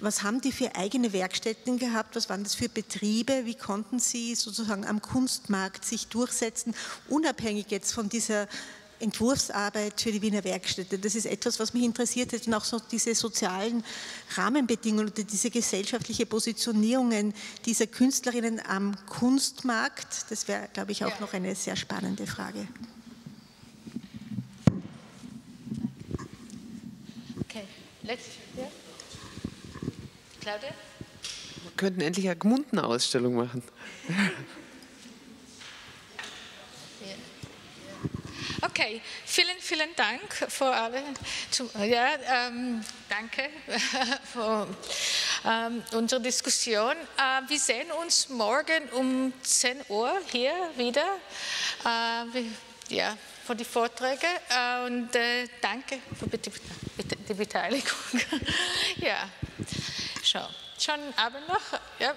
Was haben die für eigene Werkstätten gehabt? Was waren das für Betriebe? Wie konnten sie sozusagen am Kunstmarkt sich durchsetzen, unabhängig jetzt von dieser Entwurfsarbeit für die Wiener Werkstätte. Das ist etwas, was mich interessiert hat, und auch so diese sozialen Rahmenbedingungen oder diese gesellschaftliche Positionierungen dieser Künstlerinnen am Kunstmarkt. Das wäre, glaube ich, auch noch eine sehr spannende Frage. Okay, letztes. Ja. Claudia? Wir könnten endlich eine Gmunden-Ausstellung machen. Okay, vielen, vielen Dank für alle. Danke für unsere Diskussion. Wir sehen uns morgen um 10 Uhr hier wieder für die Vorträge. Und danke für die Beteiligung. Ja, schon Abend noch. Ja.